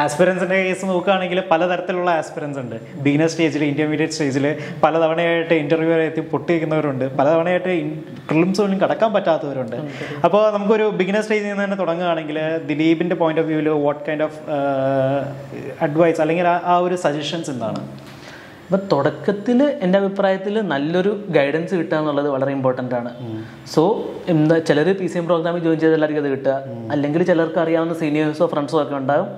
ആസ്പിറൻസിൻ്റെ കേസ് നോക്കുകയാണെങ്കിൽ പലതരത്തിലുള്ള ആസ്പിറൻസ് ഉണ്ട്. ബിഗിനർ സ്റ്റേജിൽ, ഇൻ്റർമീഡിയറ്റ് സ്റ്റേജിൽ പലതവണയായിട്ട് ഇൻ്റർവ്യൂ എത്തി പൊട്ടിയിരിക്കുന്നവരുണ്ട്, പലതവണയായിട്ട് പ്രിലിംസ് ഒന്നും കടക്കാൻ പറ്റാത്തവരുണ്ട്. അപ്പോൾ നമുക്കൊരു ബിഗിനർ സ്റ്റേജിൽ നിന്ന് തന്നെ തുടങ്ങുകയാണെങ്കിൽ ദിലീപിൻ്റെ പോയിന്റ് ഓഫ് വ്യൂവിൽ വാട്ട് കൈൻഡ് ഓഫ് അഡ്വൈസ് അല്ലെങ്കിൽ ആ ഒരു സജഷൻസ് എന്താണ്? ഇപ്പം തുടക്കത്തിൽ എൻ്റെ അഭിപ്രായത്തിൽ നല്ലൊരു ഗൈഡൻസ് കിട്ടുക എന്നുള്ളത് വളരെ ഇമ്പോർട്ടൻ്റ് ആണ്. സോ എന്താ ചിലർ PCM പ്രോഗ്രാമിൽ ജോയിൻ ചെയ്തെല്ലാവർക്കും അത് കിട്ടുക, അല്ലെങ്കിൽ ചിലർക്ക് അറിയാവുന്ന സീനിയേഴ്സോ ഫ്രണ്ട്സോ ഒക്കെ ഉണ്ടാകും.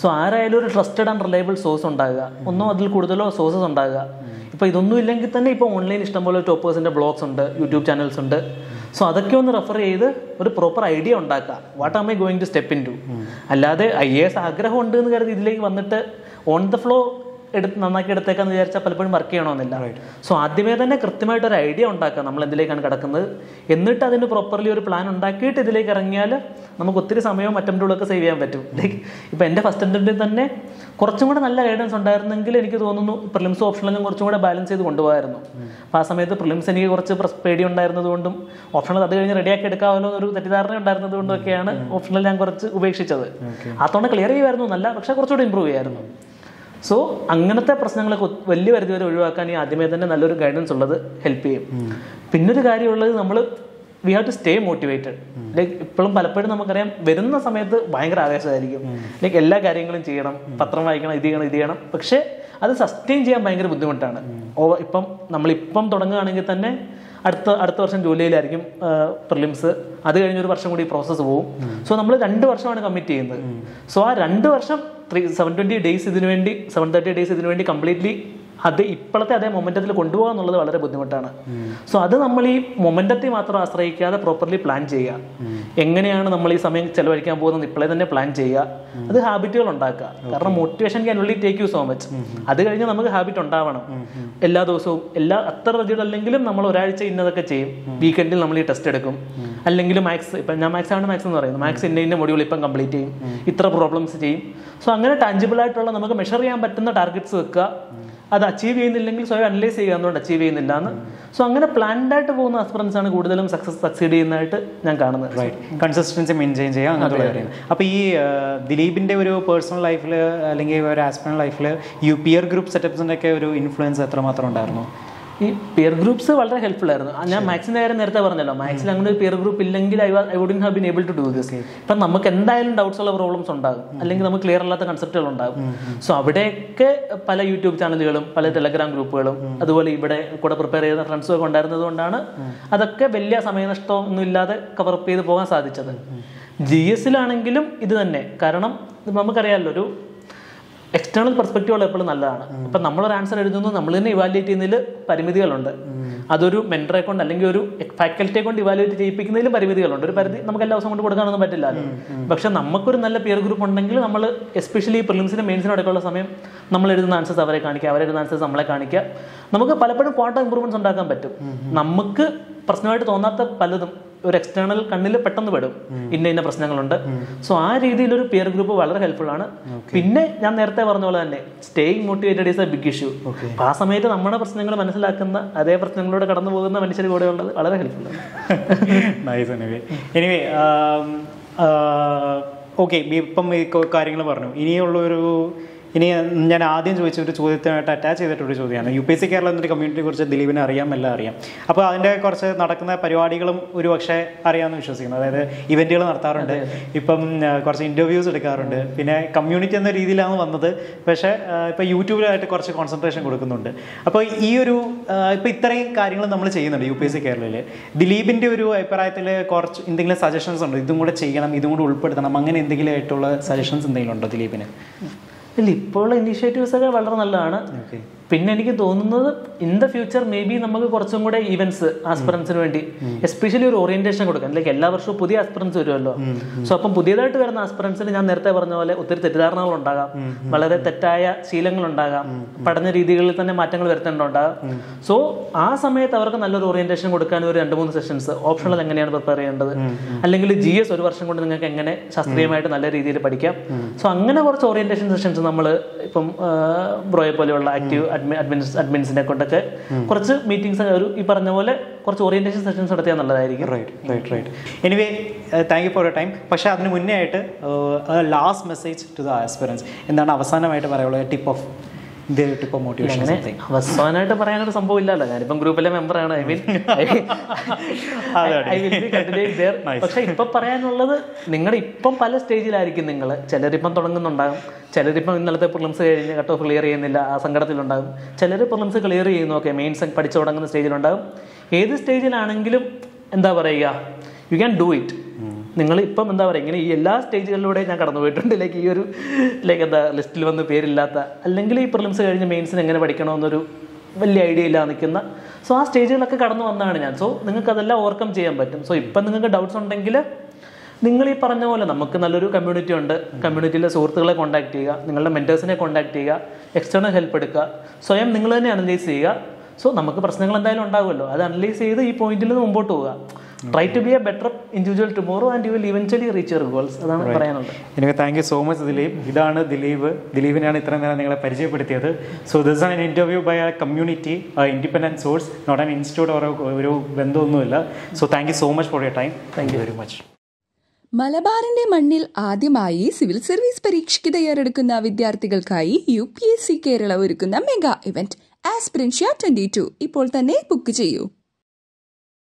സോ ആരായാലും ഒരു ട്രസ്റ്റഡ് ആൻഡ് റിലയബിൾ സോഴ്സ് ഉണ്ടാകുക, ഒന്നോ അതിൽ കൂടുതലോ സോഴ്സസ് ഉണ്ടാകുക. ഇപ്പോൾ ഇതൊന്നും ഇല്ലെങ്കിൽ തന്നെ ഇപ്പോൾ ഓൺലൈൻ ഇഷ്ടംപോലെ ടോപ്പേഴ്സിൻ്റെ ബ്ലോഗ്സ് ഉണ്ട്, യൂട്യൂബ് ചാനൽസ് ഉണ്ട്. സോ അതൊക്കെ ഒന്ന് റെഫർ ചെയ്ത് ഒരു പ്രോപ്പർ ഐഡിയ ഉണ്ടാക്കുക, what am I going to step into. അല്ലാതെ IAS ആഗ്രഹം ഉണ്ട് എന്ന് കരുതി ഇതിലേക്ക് വന്നിട്ട് ഓൺ ദ ഫ്ലോ നന്നാക്കി എടുത്തേക്കാന്ന് വിചാരിച്ചാൽ പലപ്പോഴും വർക്ക് ചെയ്യണമെന്നില്ല. സോ ആദ്യമേ തന്നെ കൃത്യമായിട്ടൊരു ഐഡിയ ഉണ്ടാക്കുക, നമ്മൾ എന്തിലേക്കാണ് കിടക്കുന്നത്, എന്നിട്ട് അതിന് പ്രോപ്പർലി ഒരു പ്ലാൻ ഉണ്ടാക്കിയിട്ട് ഇതിലേക്ക് ഇറങ്ങിയാൽ നമുക്ക് ഒത്തിരി സമയവും അറ്റംപ്റ്റുകളൊക്കെ സേവ് ചെയ്യാൻ പറ്റും. ലൈക്ക് ഇപ്പം എൻ്റെ ഫസ്റ്റ് അറ്റംപ്റ്റിൽ തന്നെ കുറച്ചും കൂടെ നല്ല ഗൈഡൻസ് ഉണ്ടായിരുന്നെങ്കിൽ എനിക്ക് തോന്നുന്നു പ്രിലിംസ് ഓപ്ഷനിലും കുറച്ചും കൂടെ ബാലൻസ് ചെയ്ത് കൊണ്ടുപോകായിരുന്നു. അപ്പോൾ ആ സമയത്ത് പ്രിലിംസ് എനിക്ക് കുറച്ച് പേടി ഉണ്ടായിരുന്നതുകൊണ്ടും ഓപ്ഷണൽ അത് കഴിഞ്ഞ് റെഡിയാക്കി എടുക്കാമല്ലോ എന്നൊരു തെറ്റിദ്ധാരണ ഉണ്ടായിരുന്നത് കൊണ്ടൊക്കെയാണ് ഓപ്ഷണൽ ഞാൻ കുറച്ച് ഉപേക്ഷിച്ചത്. അതോടെ ക്ലിയർ ചെയ്യുമായിരുന്നു നല്ല, പക്ഷേ കുറച്ചുകൂടെ ഇമ്പ്രൂവ് ചെയ്യായിരുന്നു. സോ അങ്ങനത്തെ പ്രശ്നങ്ങളൊക്കെ വലിയ പരിധിവരെ ഒഴിവാക്കാൻ ഈ ആദ്യമേ തന്നെ നല്ലൊരു ഗൈഡൻസ് ഉള്ളത് ഹെൽപ്പ് ചെയ്യും. പിന്നൊരു കാര്യമുള്ളത്, നമ്മൾ we have to stay motivated. Like ഇപ്പോഴും പലപ്പോഴും നമുക്കറിയാം വരുന്ന സമയത്ത് ഭയങ്കര ആവേശമായിരിക്കും, ലൈക്ക് എല്ലാ കാര്യങ്ങളും ചെയ്യണം, പത്രം വായിക്കണം, ഇത് ചെയ്യണം, ഇത് ചെയ്യണം. പക്ഷേ അത് സസ്റ്റെയിൻ ചെയ്യാൻ ഭയങ്കര ബുദ്ധിമുട്ടാണ്. ഇപ്പം നമ്മളിപ്പം തുടങ്ങുകയാണെങ്കിൽ തന്നെ അടുത്ത വർഷം ജൂലൈയിലായിരിക്കും പ്രിലിംസ്, അത് കഴിഞ്ഞൊരു വർഷം കൂടി ഈ പ്രോസസ്സ് പോവും. സോ നമ്മൾ 2 വർഷമാണ് കമ്മിറ്റ് ചെയ്യുന്നത്. സോ ആ 2 വർഷം 720 days ഇതിനു വേണ്ടി, 730 days ഇതിനു വേണ്ടി കംപ്ലീറ്റ്ലി അത് ഇപ്പോഴത്തെ അതേ മൊമെൻ്റത്തിൽ കൊണ്ടുപോകുക എന്നുള്ളത് വളരെ ബുദ്ധിമുട്ടാണ്. സോ അത് നമ്മൾ ഈ മൊമെൻ്റത്തെ മാത്രം ആശ്രയിക്കാതെ പ്രോപ്പർലി പ്ലാൻ ചെയ്യുക. എങ്ങനെയാണ് നമ്മൾ ഈ സമയം ചെലവഴിക്കാൻ പോകുന്നത് ഇപ്പോഴേ തന്നെ പ്ലാൻ ചെയ്യുക. അത് ഹാബിറ്റുകൾ ഉണ്ടാക്കുക. കാരണം motivation can only take you so much. അത് കഴിഞ്ഞ് നമുക്ക് ഹാബിറ്റ് ഉണ്ടാവണം. എല്ലാ ദിവസവും എല്ലാ അത്ര റെജിഡല്ലെങ്കിലും നമ്മൾ ഒരാഴ്ച ഇന്നതൊക്കെ ചെയ്യും. വീക്കെൻഡിൽ നമ്മൾ ഈ ടെസ്റ്റ് എടുക്കും, അല്ലെങ്കിൽ മാത്സ്, ഇപ്പം ഞാൻ മാത്സ് എന്ന് പറയുന്നത്, മാത്സ് ഇന്ന മൊഡ്യൂൾ ഇപ്പം കംപ്ലീറ്റ് ചെയ്യും, ഇത്ര പ്രോബ്ലംസ് ചെയ്യും. സോ അങ്ങനെ ടാഞ്ചിബിളായിട്ടുള്ള നമുക്ക് മെഷർ ചെയ്യാൻ പറ്റുന്ന ടാർഗറ്റ്സ് വെക്കുക. അത് അച്ചീവ് ചെയ്യുന്നില്ലെങ്കിൽ സ്വയം അനലൈസ് ചെയ്യുക, എന്നുകൊണ്ട് അച്ചീവ് ചെയ്യുന്നില്ല എന്ന്. സോ അങ്ങനെ പ്ലാൻഡായിട്ട് പോകുന്ന ആസ്പിറൻസ് ആണ് കൂടുതലും സക്സീഡ് ചെയ്യുന്നതായിട്ട് ഞാൻ കാണുന്നത്. റൈറ്റ്, കൺസിസ്റ്റൻസി മെയിൻറ്റെയിൻ ചെയ്യുക, അങ്ങനെയുള്ള കാര്യം. അപ്പോൾ ഈ ദിലീപിൻ്റെ ഒരു പേഴ്സണൽ ലൈഫിൽ അല്ലെങ്കിൽ ഒരു ആസ്പിറൻ്റ് ലൈഫിൽ ഈ പിയർ ഗ്രൂപ്പ് സെറ്റപ്പ്സിൻ്റെ ഒക്കെ ഒരു ഇൻഫ്ലുവൻസ് എത്രമാത്രം ഉണ്ടായിരുന്നു? ഈ പിയർ ഗ്രൂപ്പ്സ് വളരെ ഹെൽപ്ഫുൾ ആയിരുന്നു. ഞാൻ മാത്സിൻ്റെ കാര്യം നേരത്തെ പറഞ്ഞല്ലോ, മാത്സിൽ അങ്ങനെ ഒരു പിയർ ഗ്രൂപ്പ് ഇല്ലെങ്കിൽ I wouldn't have been able to do this. ഇപ്പം നമുക്ക് എന്തായാലും ഡൗട്ട്സ് ഉള്ള പ്രോബ്ലംസ് ഉണ്ടാകും, അല്ലെങ്കിൽ നമുക്ക് ക്ലിയർ അല്ലാത്ത കൺസെപ്റ്റുകൾ ഉണ്ടാകും. സോ അവിടെയൊക്കെ പല യൂട്യൂബ് ചാനലുകളും പല ടെലഗ്രാം ഗ്രൂപ്പുകളും അതുപോലെ ഇവിടെ കൂടെ പ്രിപ്പയർ ചെയ്യുന്ന ഫ്രണ്ട്സും ഒക്കെ ഉണ്ടായിരുന്നത് കൊണ്ടാണ് അതൊക്കെ വലിയ സമയനഷ്ടമൊന്നും ഇല്ലാതെ കവറപ്പ് ചെയ്ത് പോകാൻ സാധിച്ചത്. GS-ലാണെങ്കിലും ഇത് തന്നെ. കാരണം നമുക്കറിയാമല്ലോ, ഒരു എക്സ്റ്റേണൽ പെർസ്പെക്റ്റീവുകൾ എപ്പോഴും നല്ലതാണ്. ഇപ്പം നമ്മളൊരു ആൻസർ എഴുതുന്നു, നമ്മൾ തന്നെ ഇവാലുവേറ്റ് ചെയ്യുന്നതിൽ പരിമിതികളുണ്ട്. അതൊരു മെൻറ്ററെ കൊണ്ട് അല്ലെങ്കിൽ ഒരു ഫാക്കൽറ്റിയെ കൊണ്ട് ഇവാലുവേറ്റ് ചെയ്യിപ്പിക്കുന്നതിലും പരിമിതികളുണ്ട്. ഒരു പരിധി നമുക്ക് എല്ലാ ദിവസവും കൊണ്ട് കൊടുക്കാനൊന്നും പറ്റില്ലല്ലോ. പക്ഷെ നമുക്കൊരു നല്ല പിയർ ഗ്രൂപ്പ് ഉണ്ടെങ്കിൽ നമ്മൾ എസ്പെഷ്യലി പ്രിലിംസിനും മെയിൻസിനും ഇടയ്ക്കുള്ള സമയം നമ്മൾ എഴുതുന്ന ആൻസേഴ്സ് അവരെ കാണിക്കുക, അവരെഴുതുന്ന ആൻസേഴ്സ് നമ്മളെ കാണിക്കുക. നമുക്ക് പലപ്പോഴും ക്വാട്ട ഇമ്പ്രൂവ്മെന്റ്സ് ഉണ്ടാക്കാൻ പറ്റും. നമുക്ക് പ്രശ്നമായിട്ട് തോന്നാത്ത പലതും ഒരു എക്സ്റ്റേണൽ കണ്ണിൽ പെട്ടെന്ന് പെടും ഇന്ന ഇന്ന പ്രശ്നങ്ങളുണ്ട്. സോ ആ രീതിയിൽ ഒരു പിയർ ഗ്രൂപ്പ് വളരെ ഹെൽപ്ഫുൾ ആണ്. പിന്നെ ഞാൻ നേരത്തെ പറഞ്ഞ പോലെ തന്നെ staying motivated is a big issue. അപ്പോൾ ആ സമയത്ത് നമ്മുടെ പ്രശ്നങ്ങൾ മനസ്സിലാക്കുന്ന, അതേ പ്രശ്നങ്ങളിലൂടെ കടന്നു പോകുന്ന മനുഷ്യർ കൂടെ ഉള്ളത് വളരെ ഹെൽപ്ഫുൾ ആണ്. ഓക്കെ, ഇപ്പം ഈ കാര്യങ്ങൾ പറഞ്ഞു. ഇനി ഞാൻ ആദ്യം ചോദിച്ചൊരു ചോദ്യത്തിനായിട്ട് അറ്റാച്ച് ചെയ്തിട്ടൊരു ചോദ്യമാണ്. UPSC കേരള എന്നൊരു കമ്മ്യൂണിറ്റിയെ കുറിച്ച് ദിലീപിനെ അറിയാം, എല്ലാം അറിയാം. അപ്പോൾ അതിൻ്റെ കുറച്ച് നടക്കുന്ന പരിപാടികളും ഒരു പക്ഷേ അറിയാമെന്ന് വിശ്വസിക്കുന്നു. അതായത് ഇവൻറ്റുകൾ നടത്താറുണ്ട്, ഇപ്പം കുറച്ച് ഇൻ്റർവ്യൂസ് എടുക്കാറുണ്ട്. പിന്നെ കമ്മ്യൂണിറ്റി എന്ന രീതിയിലാണ് വന്നത്, പക്ഷേ ഇപ്പോൾ യൂട്യൂബിലായിട്ട് കുറച്ച് കോൺസെൻട്രേഷൻ കൊടുക്കുന്നുണ്ട്. അപ്പോൾ ഈ ഒരു ഇപ്പോൾ ഇത്രയും കാര്യങ്ങൾ നമ്മൾ ചെയ്യുന്നുണ്ട് UPSC കേരളയിൽ. ദിലീപിൻ്റെ ഒരു അഭിപ്രായത്തിൽ കുറച്ച് എന്തെങ്കിലും സജഷൻസ് ഉണ്ടോ? ഇതും കൂടെ ചെയ്യണം, ഇതും കൂടെ ഉൾപ്പെടുത്തണം, അങ്ങനെ എന്തെങ്കിലും ആയിട്ടുള്ള സജഷൻസ് എന്തെങ്കിലും ഉണ്ടോ ദിലീപിന്? ഇല്ല, ഇപ്പോഴുള്ള ഇനീഷ്യേറ്റീവ്സ് ഒക്കെ വളരെ നല്ലതാണ്. പിന്നെ എനിക്ക് തോന്നുന്നത് in the future maybe നമുക്ക് കുറച്ചും കൂടെ ഇവന്റ്സ് ആസ്പിറൻസിന് വേണ്ടി എസ്പെഷ്യലി ഒരു ഓറിയന്റേഷൻ കൊടുക്കാൻ. ലൈക്ക് എല്ലാ വർഷവും പുതിയ ആസ്പിറൻസ് വരുമല്ലോ. സോ അപ്പം പുതിയതായിട്ട് വരുന്ന ആസ്പിറൻസിന് ഞാൻ നേരത്തെ പറഞ്ഞ പോലെ ഒത്തിരി തെറ്റിദ്ധാരണകൾ ഉണ്ടാകാം, വളരെ തെറ്റായ ശീലങ്ങൾ ഉണ്ടാകാം, പഠന രീതികളിൽ തന്നെ മാറ്റങ്ങൾ വരുത്തേണ്ടതുണ്ടാകാം. സോ ആ സമയത്ത് അവർക്ക് നല്ലൊരു ഓറിയന്റേഷൻ കൊടുക്കാൻ ഒരു 2-3 സെഷൻസ് ഓപ്ഷണൽ എങ്ങനെയാണ് പ്രിപ്പയർ ചെയ്യേണ്ടത്, അല്ലെങ്കിൽ GS ഒരു വർഷം കൊണ്ട് നിങ്ങൾക്ക് എങ്ങനെ ശാസ്ത്രീയമായിട്ട് നല്ല രീതിയിൽ പഠിക്കാം. സോ അങ്ങനെ കുറച്ച് ഓറിയന്റേഷൻ സെഷൻസ് നമ്മൾ ഇപ്പം ബ്രോയെ പോലെയുള്ള ആക്റ്റീവ് അഡ്മിൻസിനെ കൊണ്ടൊക്കെ കുറച്ച് മീറ്റിംഗ്സ്, ഒരു ഈ പറഞ്ഞ പോലെ കുറച്ച് ഓറിയന്റേഷൻ സെഷൻസ് നടത്തിയാൽ നല്ലതായിരിക്കും. Right. Anyway, thank you for your time. പക്ഷേ അതിന് മുന്നേ ആയിട്ട് last message to the aspirants എന്താണ് അവസാനമായിട്ട് പറയാനുള്ളത്? ടിപ്പ് ഓഫ് അവസാനമായിട്ട് പറയാനൊരു സംഭവം ഇല്ലല്ലോ. ഞാനിപ്പം ഗ്രൂപ്പിലെ മെമ്പറാണ്. പക്ഷെ ഇപ്പൊ പറയാനുള്ളത്, നിങ്ങളുടെ ഇപ്പം പല സ്റ്റേജിലായിരിക്കും നിങ്ങൾ. ചിലരിപ്പം തുടങ്ങുന്നുണ്ടാകും, ചിലരിപ്പം ഇന്നലത്തെ പ്രിലിംസ് കഴിഞ്ഞ് കട്ട് ഓഫ് ക്ലിയർ ചെയ്യുന്നില്ല, ആ സങ്കടത്തിലുണ്ടാകും. ചിലർ പ്രിലിംസ് ക്ലിയർ ചെയ്യുന്നു, ഓക്കെ, മെയിൻസ് പഠിച്ചു തുടങ്ങുന്ന സ്റ്റേജിലുണ്ടാകും. ഏത് സ്റ്റേജിലാണെങ്കിലും എന്താ പറയുക, യു ക്യാൻ ഡു ഇറ്റ്. നിങ്ങൾ ഇപ്പം എന്താ പറയുക, ഇങ്ങനെ ഈ എല്ലാ സ്റ്റേജുകളിലൂടെ ഞാൻ കടന്നു പോയിട്ടുണ്ട്. ലൈക്ക് ഈ ഒരു ലൈക്ക് എന്താ ലിസ്റ്റിൽ വന്ന് പേരില്ലാത്ത, അല്ലെങ്കിൽ ഈ പ്രിലിംസ് കഴിഞ്ഞ് മെയിൻസിന് എങ്ങനെ പഠിക്കണമെന്നൊരു വലിയ ഐഡിയ ഇല്ലാതെ നിൽക്കുന്ന, സോ ആ സ്റ്റേജുകളൊക്കെ കടന്നു വന്നതാണ് ഞാൻ. സോ നിങ്ങൾക്ക് അതെല്ലാം ഓവർകം ചെയ്യാൻ പറ്റും. സോ ഇപ്പം നിങ്ങൾക്ക് ഡൗട്ട്സ് ഉണ്ടെങ്കിൽ നിങ്ങൾ ഈ പറഞ്ഞ പോലെ, നമുക്ക് നല്ലൊരു കമ്മ്യൂണിറ്റി ഉണ്ട്, കമ്മ്യൂണിറ്റിയിലെ സുഹൃത്തുക്കളെ കോൺടാക്ട് ചെയ്യുക, നിങ്ങളുടെ മെൻറ്റേഴ്സിനെ കോൺടാക്ട് ചെയ്യുക, എക്സ്റ്റേണൽ ഹെൽപ്പ് എടുക്കുക, സ്വയം നിങ്ങൾ തന്നെ അനലൈസ് ചെയ്യുക. സോ നമുക്ക് പ്രശ്നങ്ങൾ എന്തായാലും ഉണ്ടാവുമല്ലോ, അത് അനലൈസ് ചെയ്ത് ഈ പോയിന്റിൽ നിന്ന് മുമ്പോട്ട് പോവുക. Try to be a better individual tomorrow and you will eventually reach your goals. അതാണ് പറയാനുള്ളത്. എനിക്ക് thank you so much Dileep. ഇതാണ് ദിലീപിനെയാണ് ഇത്ര നേരം നിങ്ങളെ പരിചയപ്പെടുത്തിയത്. So this an interview by a community, independent source, not an institute or ഒരു ബന്ധമൊന്നുമില്ല. So thank you so much for your time. Thank you very much. മലബാറിന്റെ മണ്ണിൽ ആദ്യമായി സിവിൽ സർവീസ് പരീക്ഷയ്ക്ക് തയ്യാറെടുക്കുന്ന വിദ്യാർത്ഥികൾക്കായി UPSC കേരള ഒരുക്കുന്ന മെഗാ ഇവന്റ് ആസ്പിറൻഷ്യ 22 ഇപ്പോൾ തന്നെ ബുക്ക് ചെയ്യൂ.